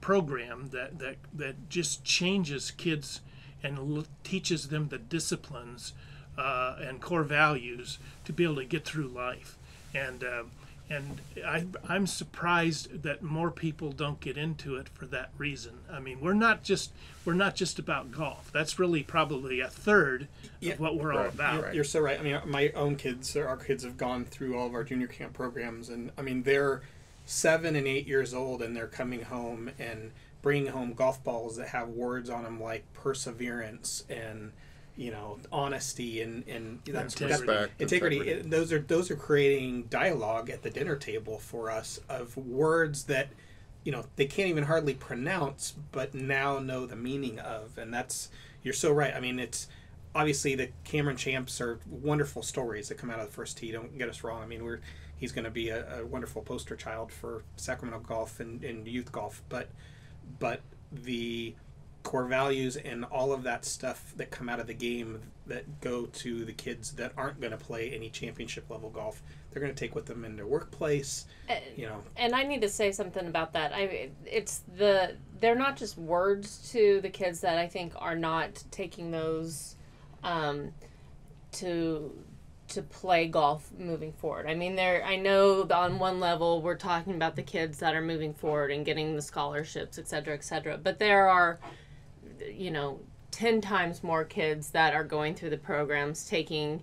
program that just changes kids and teaches them the disciplines and core values to be able to get through life. And I'm surprised that more people don't get into it for that reason. I mean, we're not just about golf. That's really probably a third of what we're all about. You're so right. I mean, my own kids, or our kids, have gone through all of our junior camp programs, and I mean, they're 7 and 8 years old, and they're coming home and bringing home golf balls that have words on them like perseverance and, you know, honesty and that's integrity. Those are creating dialogue at the dinner table for us of words that, you know, they can't even hardly pronounce, but now know the meaning of. And that's, you're so right. I mean, it's obviously the Cameron champs are wonderful stories that come out of the First Tee. Don't get us wrong. I mean, he's going to be a wonderful poster child for Sacramento golf and youth golf, but the core values and all of that stuff that come out of the game that go to the kids that aren't going to play any championship level golf, they're going to take with them in their workplace, you know. And I need to say something about that. They're not just words to the kids that I think are not taking those to play golf moving forward. I mean, I know on one level we're talking about the kids that are moving forward and getting the scholarships, et cetera, but there are, you know, 10 times more kids that are going through the programs, taking,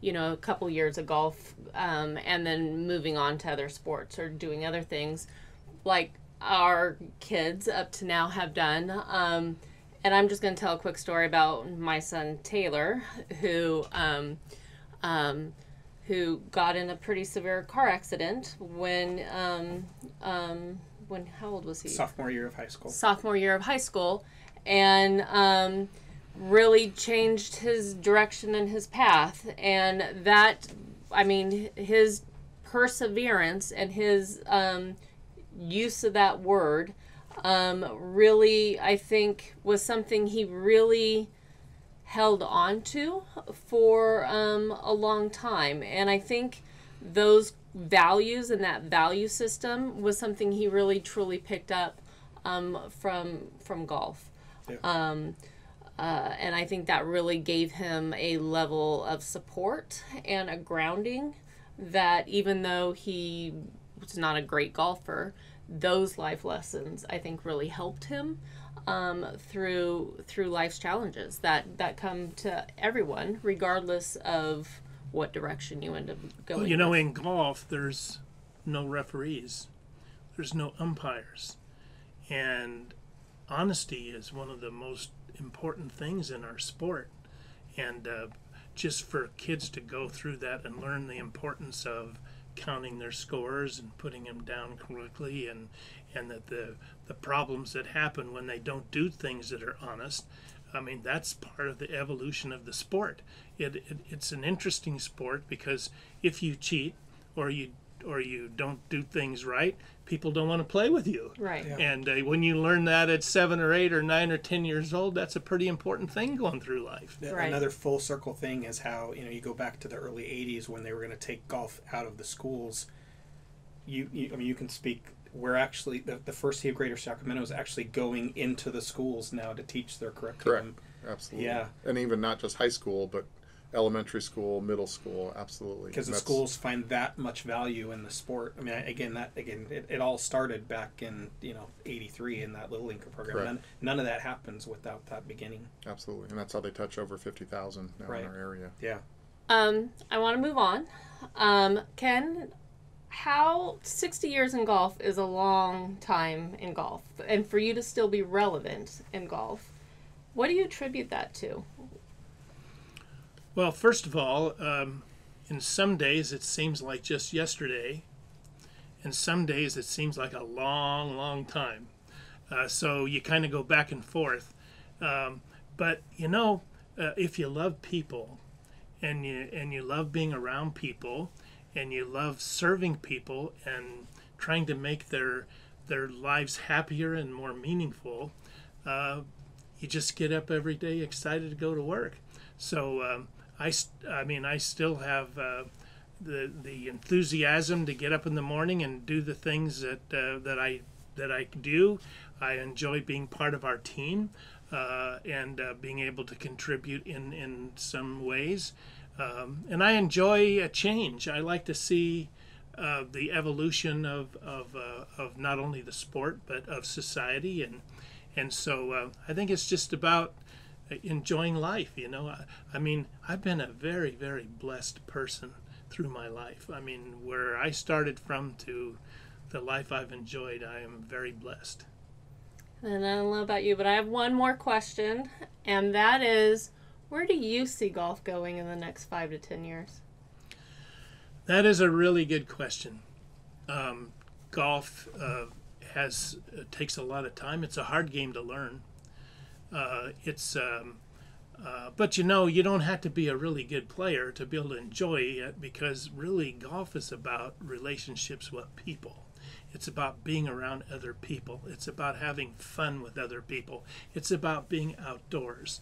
you know, a couple years of golf and then moving on to other sports or doing other things like our kids up to now have done. And I'm just going to tell a quick story about my son Taylor, who got in a pretty severe car accident when how old was he? Sophomore year of high school. Sophomore year of high school, and really changed his direction and his path. And that, I mean, his perseverance and his use of that word really, I think, was something he really held on to for a long time. And I think those values and that value system was something he really truly picked up from golf. Yeah. And I think that really gave him a level of support and a grounding that, even though he was not a great golfer, those life lessons I think really helped him through life's challenges that come to everyone, regardless of what direction you end up going. Well, you know, in golf, there's no referees, there's no umpires, and honesty is one of the most important things in our sport. And just for kids to go through that and learn the importance of counting their scores and putting them down correctly, and that the problems that happen when they don't do things that are honest, I mean, that's part of the evolution of the sport. It's an interesting sport, because if you cheat or you don't do things right, people don't want to play with you. Right. Yeah. And when you learn that at 7 or 8 or 9 or 10 years old, that's a pretty important thing going through life. Right. Another full circle thing is how, you know, you go back to the early '80s when they were going to take golf out of the schools. I mean, you can speak we're actually, the First Tee of Greater Sacramento is actually going into the schools now to teach their curriculum. Correct. Absolutely. Yeah. And even not just high school, but elementary school, middle school, absolutely. Because the schools find that much value in the sport. I mean, it all started back in, '83 in that Little Linker program. None of that happens without that beginning. Absolutely. And that's how they touch over 50,000 now in our area. Yeah. I want to move on. Ken, how 60 years in golf is a long time in golf, and for you to still be relevant in golf, what do you attribute that to? Well, first of all, in some days it seems like just yesterday, and some days it seems like a long, long time. So you kind of go back and forth. But, if you love people, and you love being around people, and you love serving people and trying to make their lives happier and more meaningful, you just get up every day excited to go to work. So I still have the enthusiasm to get up in the morning and do the things that I do. I enjoy being part of our team and being able to contribute in some ways. And I enjoy a change. I like to see the evolution of not only the sport but of society, and so I think it's just about enjoying life. I've been a very, very blessed person through my life. Where I started from to the life I've enjoyed, I am very blessed. And I don't know about you, but I have one more question, and that is, where do you see golf going in the next 5 to 10 years? That is a really good question. Golf takes a lot of time. It's a hard game to learn. But you don't have to be a really good player to be able to enjoy it, because really golf is about relationships with people. It's about being around other people. It's about having fun with other people. It's about being outdoors.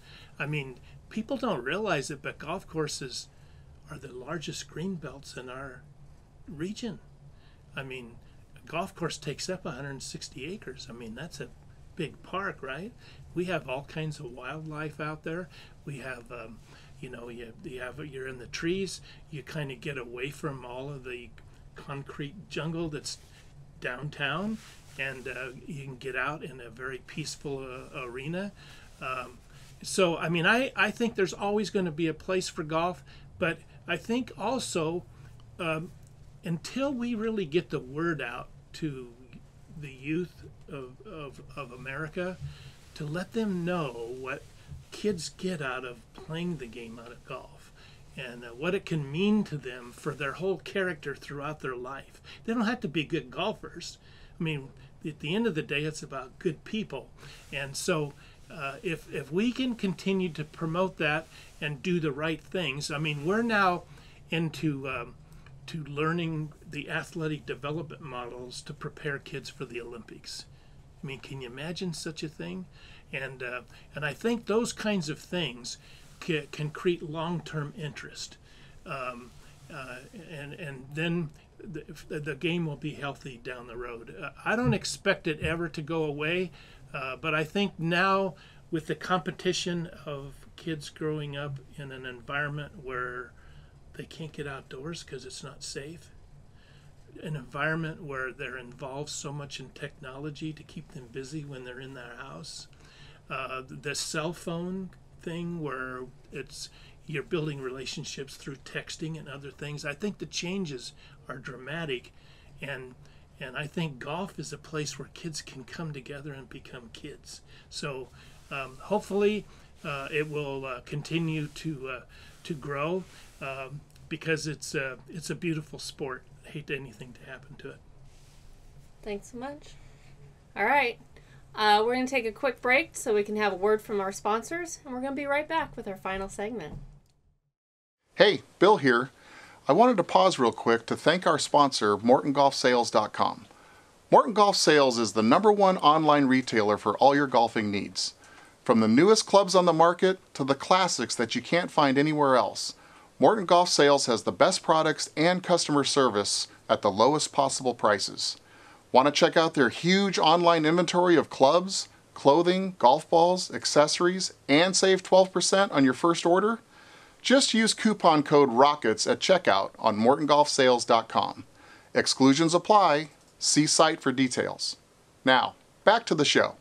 People don't realize it, but golf courses are the largest green belts in our region. A golf course takes up 160 acres. That's a big park, right? We have all kinds of wildlife out there. We have, you're in the trees. You kind of get away from all of the concrete jungle that's downtown, and you can get out in a very peaceful arena. I think there's always going to be a place for golf, but I think also until we really get the word out to the youth of America, to let them know what kids get out of playing the game out of golf, and what it can mean to them for their whole character throughout their life. They don't have to be good golfers. At the end of the day, it's about good people. And so if we can continue to promote that and do the right things, we're now into to learning the athletic development models to prepare kids for the Olympics. Can you imagine such a thing? And I think those kinds of things can create long-term interest, and then the game will be healthy down the road. I don't expect it ever to go away. But I think now, with the competition of kids growing up in an environment where they can't get outdoors because it's not safe, an environment where they're involved so much in technology to keep them busy when they're in their house, the cell phone thing where you're building relationships through texting and other things, I think the changes are dramatic. And I think golf is a place where kids can come together and become kids. So hopefully it will continue to grow, because it's a beautiful sport. I hate anything to happen to it. Thanks so much. All right. We're going to take a quick break so we can have a word from our sponsors, and we're going to be right back with our final segment. Hey, Bill here. I wanted to pause real quick to thank our sponsor, mortongolfsales.com. Morton Golf Sales is the #1 online retailer for all your golfing needs. From the newest clubs on the market to the classics that you can't find anywhere else, Morton Golf Sales has the best products and customer service at the lowest possible prices. Want to check out their huge online inventory of clubs, clothing, golf balls, accessories, and save 12% on your first order? Just use coupon code ROCKETS at checkout on mortongolfsales.com. Exclusions apply. See site for details. Now, back to the show.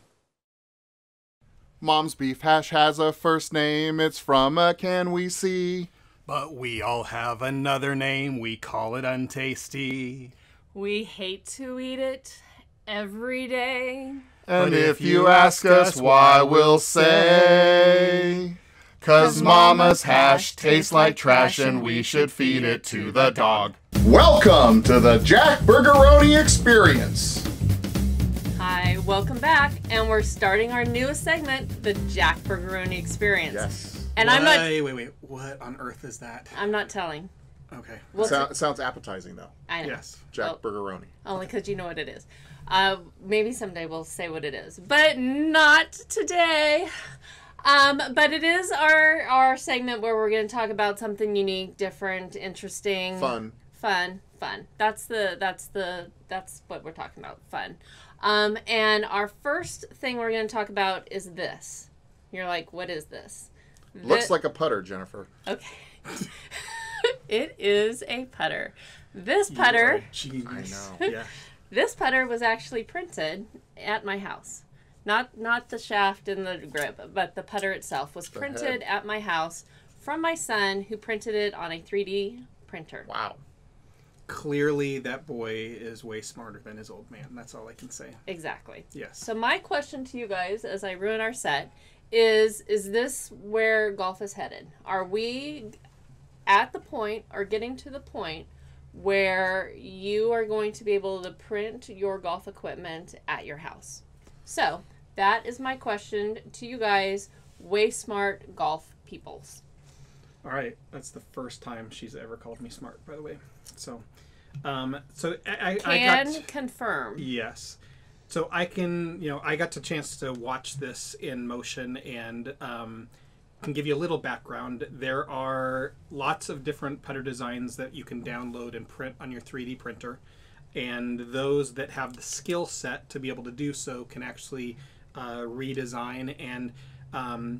Mom's beef hash has a first name. It's from a can we see? But we all have another name. We call it untasty. We hate to eat it every day. And if you ask us why, we'll say, 'cause mama's hash tastes like trash and we should feed it to the dog. Welcome to the Jack Burgeroni Experience. Hi, welcome back, and we're starting our newest segment, the Jack Burgeroni Experience. Yes. And I'm not... Wait, what on earth is that? I'm not telling. Okay. Well, sounds appetizing, though. I know. Yes. Jack Burgeroni. Only because you know what it is. Maybe someday we'll say what it is, but not today. But it is our segment where we're going to talk about something unique, different, interesting, fun. That's what we're talking about. Fun. And our first thing we're going to talk about is this. You're like, what is this? Looks like a putter, Jennifer. Okay. It is a putter. This putter. Jeez. I know. Yeah. This putter was actually printed at my house. Not the shaft and the grip, but the putter itself was printed at my house from my son, who printed it on a 3D printer. Wow. Clearly, that boy is way smarter than his old man. That's all I can say. Exactly. Yes. So my question to you guys, as I ruin our set, is this where golf is headed? Are we at the point, or getting to the point, where you are going to be able to print your golf equipment at your house? So that is my question to you guys, way smart golf peoples. All right, that's the first time she's ever called me smart, by the way. So, I can confirm. Yes, so I can. You know, I got the chance to watch this in motion, and can give you a little background. There are lots of different putter designs that you can download and print on your 3D printer, and those that have the skill set to be able to do so can actually redesign. And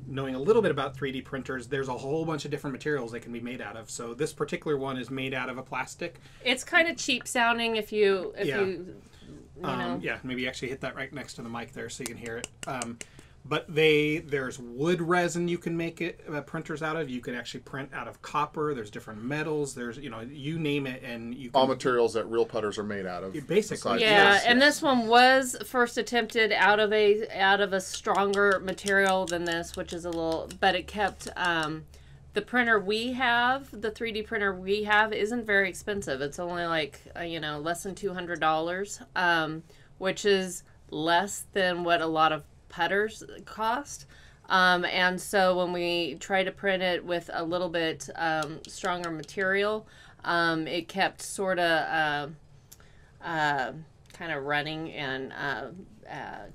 knowing a little bit about 3D printers, there's a whole bunch of different materials they can be made out of. So this particular one is made out of a plastic. It's kind of cheap sounding if you know. Yeah, maybe actually hit that right next to the mic there so you can hear it. But there's wood resin you can make printers out of. You can actually print out of copper. There's different metals. There's, you know, you name it, and you can... All materials that real putters are made out of. Basically, yeah. And this one was first attempted out of a stronger material than this, which is a little, but it kept. The printer we have, the 3D printer we have, isn't very expensive. It's only like less than $200, which is less than what a lot of putters cost, and so when we try to print it with a little bit stronger material, it kept sort of kind of running and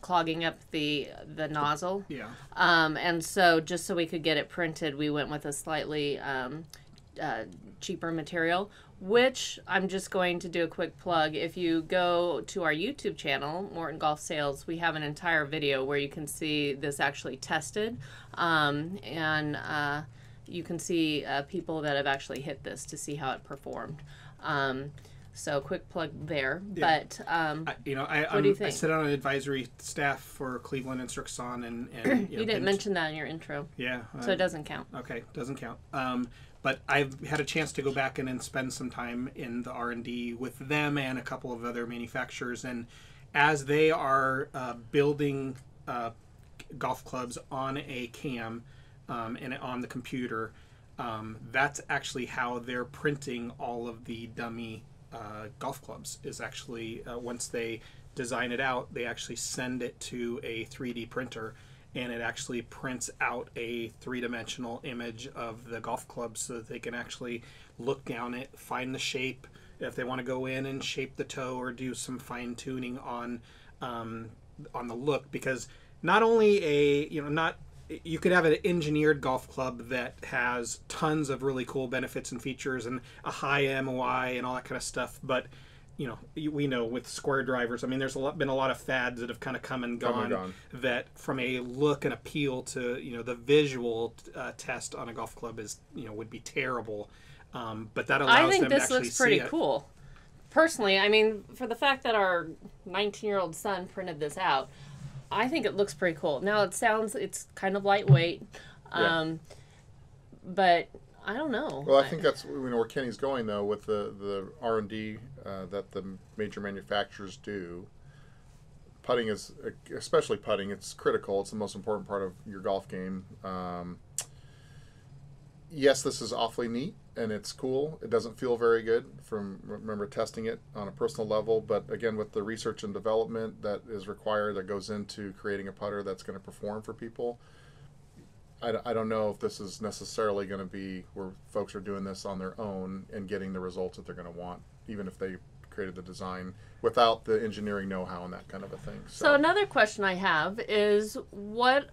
clogging up the nozzle. Yeah. And so just so we could get it printed, we went with a slightly cheaper material, which I'm just going to do a quick plug. If you go to our YouTube channel, Morton Golf Sales, we have an entire video where you can see this actually tested, and you can see people that have actually hit this to see how it performed. So quick plug there. Yeah. But what do you think? I sit on an advisory staff for Cleveland and Strixon, and you didn't mention that in your intro. Yeah. So it doesn't count. Okay, doesn't count. But I've had a chance to go back and spend some time in the R&D with them and a couple of other manufacturers. And as they are building golf clubs on a cam and on the computer, that's actually how they're printing all of the dummy golf clubs. Is actually once they design it out, they actually send it to a 3D printer. And it actually prints out a three-dimensional image of the golf club so that they can actually look down it, find the shape, if they want to go in and shape the toe or do some fine-tuning on the look. Because not only you could have an engineered golf club that has tons of really cool benefits and features and a high MOI and all that kind of stuff, but you know, we know with square drivers, I mean, there's been a lot of fads that have kind of come and gone that from a look and appeal to, you know, the visual test on a golf club is, you know, would be terrible. But that allows them to actually see it. I think this looks pretty cool. Personally, I mean, for the fact that our 19-year-old son printed this out, I think it looks pretty cool. Now, it's kind of lightweight, but I don't know. Well, I think that's, you know, where Kenny's going, though, with the R&D that the major manufacturers do. Putting is, especially putting, it's critical. It's the most important part of your golf game. Yes, this is awfully neat, and it's cool. It doesn't feel very good from, remember, testing it on a personal level. But, again, with the research and development that is required that goes into creating a putter that's going to perform for people, I don't know if this is necessarily going to be where folks are doing this on their own and getting the results that they're going to want, even if they created the design without the engineering know-how and that kind of a thing. So another question I have is what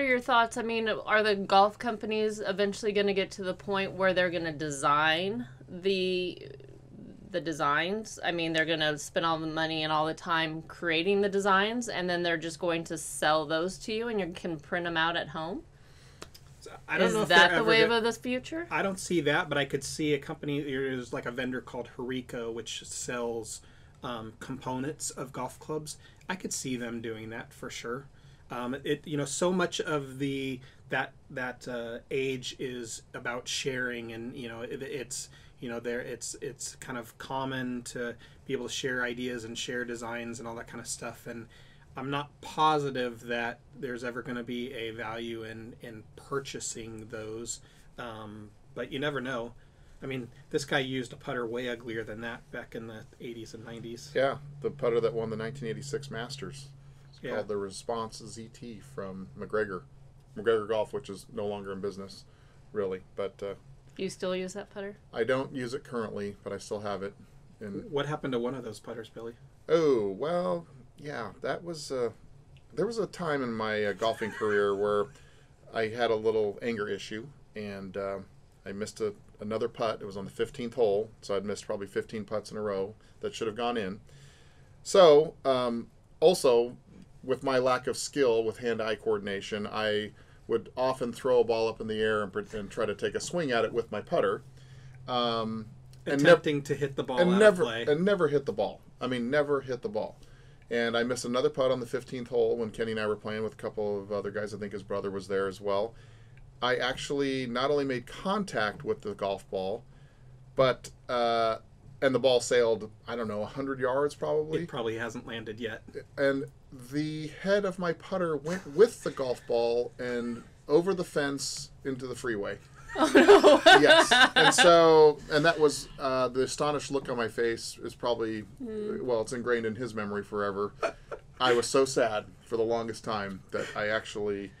are your thoughts? I mean, are the golf companies eventually going to get to the point where they're going to design the designs? I mean, they're going to spend all the money and all the time creating the designs, and then they're just going to sell those to you and you can print them out at home? I don't know if that the wave of this future? I don't see that, but I could see a company. There's like a vendor called Horeca, which sells components of golf clubs. I could see them doing that for sure. You know, so much of that age is about sharing, and you know, it's kind of common to be able to share ideas and share designs and all that kind of stuff. And I'm not positive that there's ever going to be a value in purchasing those, but you never know. I mean, this guy used a putter way uglier than that back in the 80s and 90s. Yeah, the putter that won the 1986 Masters. It's called the Response ZT from McGregor Golf, which is no longer in business, really. But you still use that putter? I don't use it currently, but I still have it. And what happened to one of those putters, Billy? Oh, well... Yeah, that was there was a time in my golfing career where I had a little anger issue, and I missed another putt. It was on the 15th hole, so I'd missed probably 15 putts in a row that should have gone in. So also, with my lack of skill with hand-eye coordination, I would often throw a ball up in the air and try to take a swing at it with my putter. Attempting to hit the ball and out never, of play. And never hit the ball. I mean, never hit the ball. And I missed another putt on the 15th hole when Kenny and I were playing with a couple of other guys. I think his brother was there as well. I actually not only made contact with the golf ball, but and the ball sailed, I don't know, 100 yards probably. It probably hasn't landed yet. And the head of my putter went with the golf ball and over the fence into the freeway. Oh, no. Yes. And so, and that was the astonished look on my face is probably, well, it's ingrained in his memory forever. I was so sad for the longest time that I actually...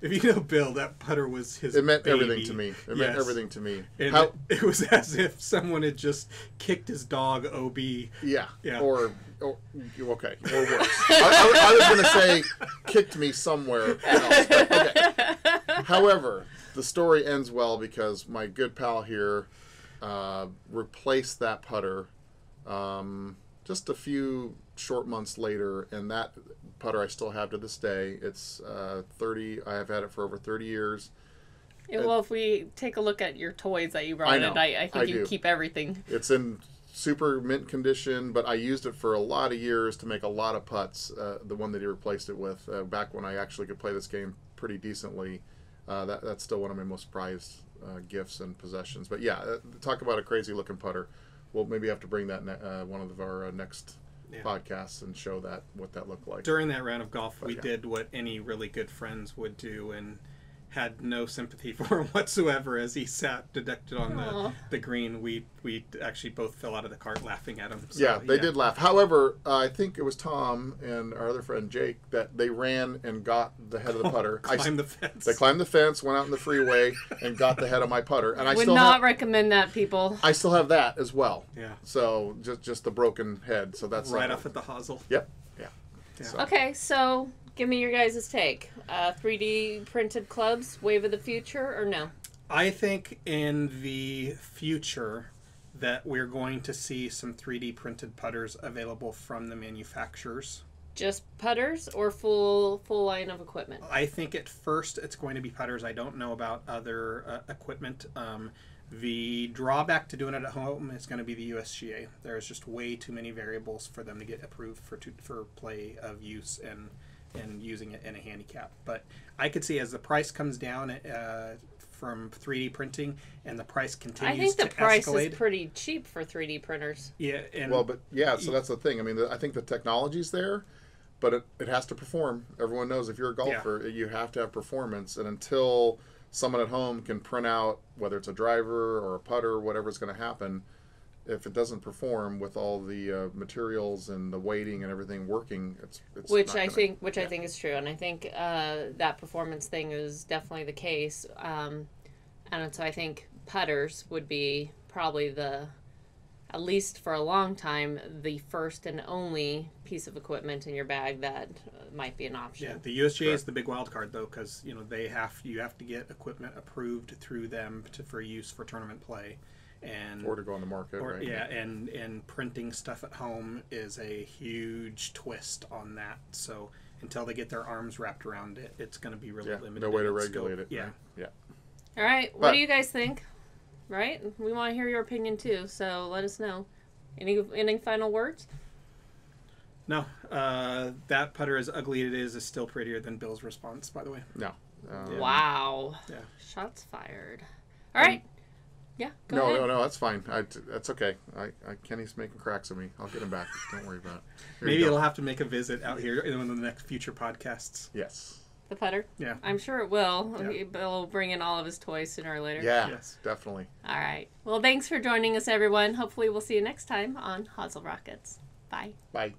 if you know Bill, that putter was his baby. It meant everything to me. It meant everything to me. And it was as if someone had just kicked his dog OB. Yeah. Or worse. I was going to say kicked me somewhere else. But okay. However... The story ends well because my good pal here replaced that putter just a few short months later, and that putter I still have to this day. It's I have had it for over 30 years. Yeah, well, if we take a look at your toys that you brought in, I think you keep everything. It's in super mint condition, but I used it for a lot of years to make a lot of putts, the one that he replaced it with, back when I actually could play this game pretty decently. That's still one of my most prized gifts and possessions. But yeah, talk about a crazy looking putter. We'll maybe have to bring that one of our next podcasts and show that what that looked like. During that round of golf, we did what any really good friends would do and had no sympathy for him whatsoever as he sat deducted on the green. We actually both fell out of the cart laughing at him. So, yeah, they did laugh. However, I think it was Tom and our other friend Jake that they ran and got the head of the putter. Climbed the fence. They climbed the fence, went out in the freeway, and got the head of my putter. And I would not recommend that, people. I still have that as well. Yeah. So just the broken head. So that's right off at the hosel. Yep. Yeah. So. Okay, so. Give me your guys' take. 3D printed clubs, wave of the future, or no? I think in the future that we're going to see some 3D printed putters available from the manufacturers. Just putters or full line of equipment? I think at first it's going to be putters. I don't know about other equipment. The drawback to doing it at home is going to be the USGA. There's just way too many variables for them to get approved for play of use and using it in a handicap. But I could see as the price comes down from 3D printing and the price continues to escalate. I think the price is pretty cheap for 3D printers. Yeah. And well, but yeah, so that's the thing. I mean, I think the technology's there, but it has to perform. Everyone knows if you're a golfer, yeah, you have to have performance. And until someone at home can print out, whether it's a driver or a putter, whatever's going to happen, if it doesn't perform with all the materials and the weighting and everything working, it's which not gonna, I think is true, and I think that performance thing is definitely the case. And so I think putters would be probably the, at least for a long time, the first and only piece of equipment in your bag that might be an option. Yeah, the USGA is the big wild card though, because you know you have to get equipment approved through them for use for tournament play, and or to go on the market. Or, right? Yeah, and printing stuff at home is a huge twist on that. So until they get their arms wrapped around it, it's going to be really limited. No way to regulate it. Yeah, right? Yeah. All right, what do you guys think? Right? We want to hear your opinion too, so let us know. Any final words? No. That putter, as ugly as it is still prettier than Bill's response, by the way. No. Wow. Yeah. Shots fired. All right. Yeah, go ahead. No, that's fine. That's okay. Kenny's making cracks at me. I'll get him back. Don't worry about it. Maybe he'll have to make a visit out here in one of the next future podcasts. Yes. The putter? Yeah. I'm sure it will. Yeah. Bill will bring in all of his toys sooner or later. Yeah, yes, definitely. All right. Well, thanks for joining us, everyone. Hopefully we'll see you next time on Hosel Rockets. Bye. Bye.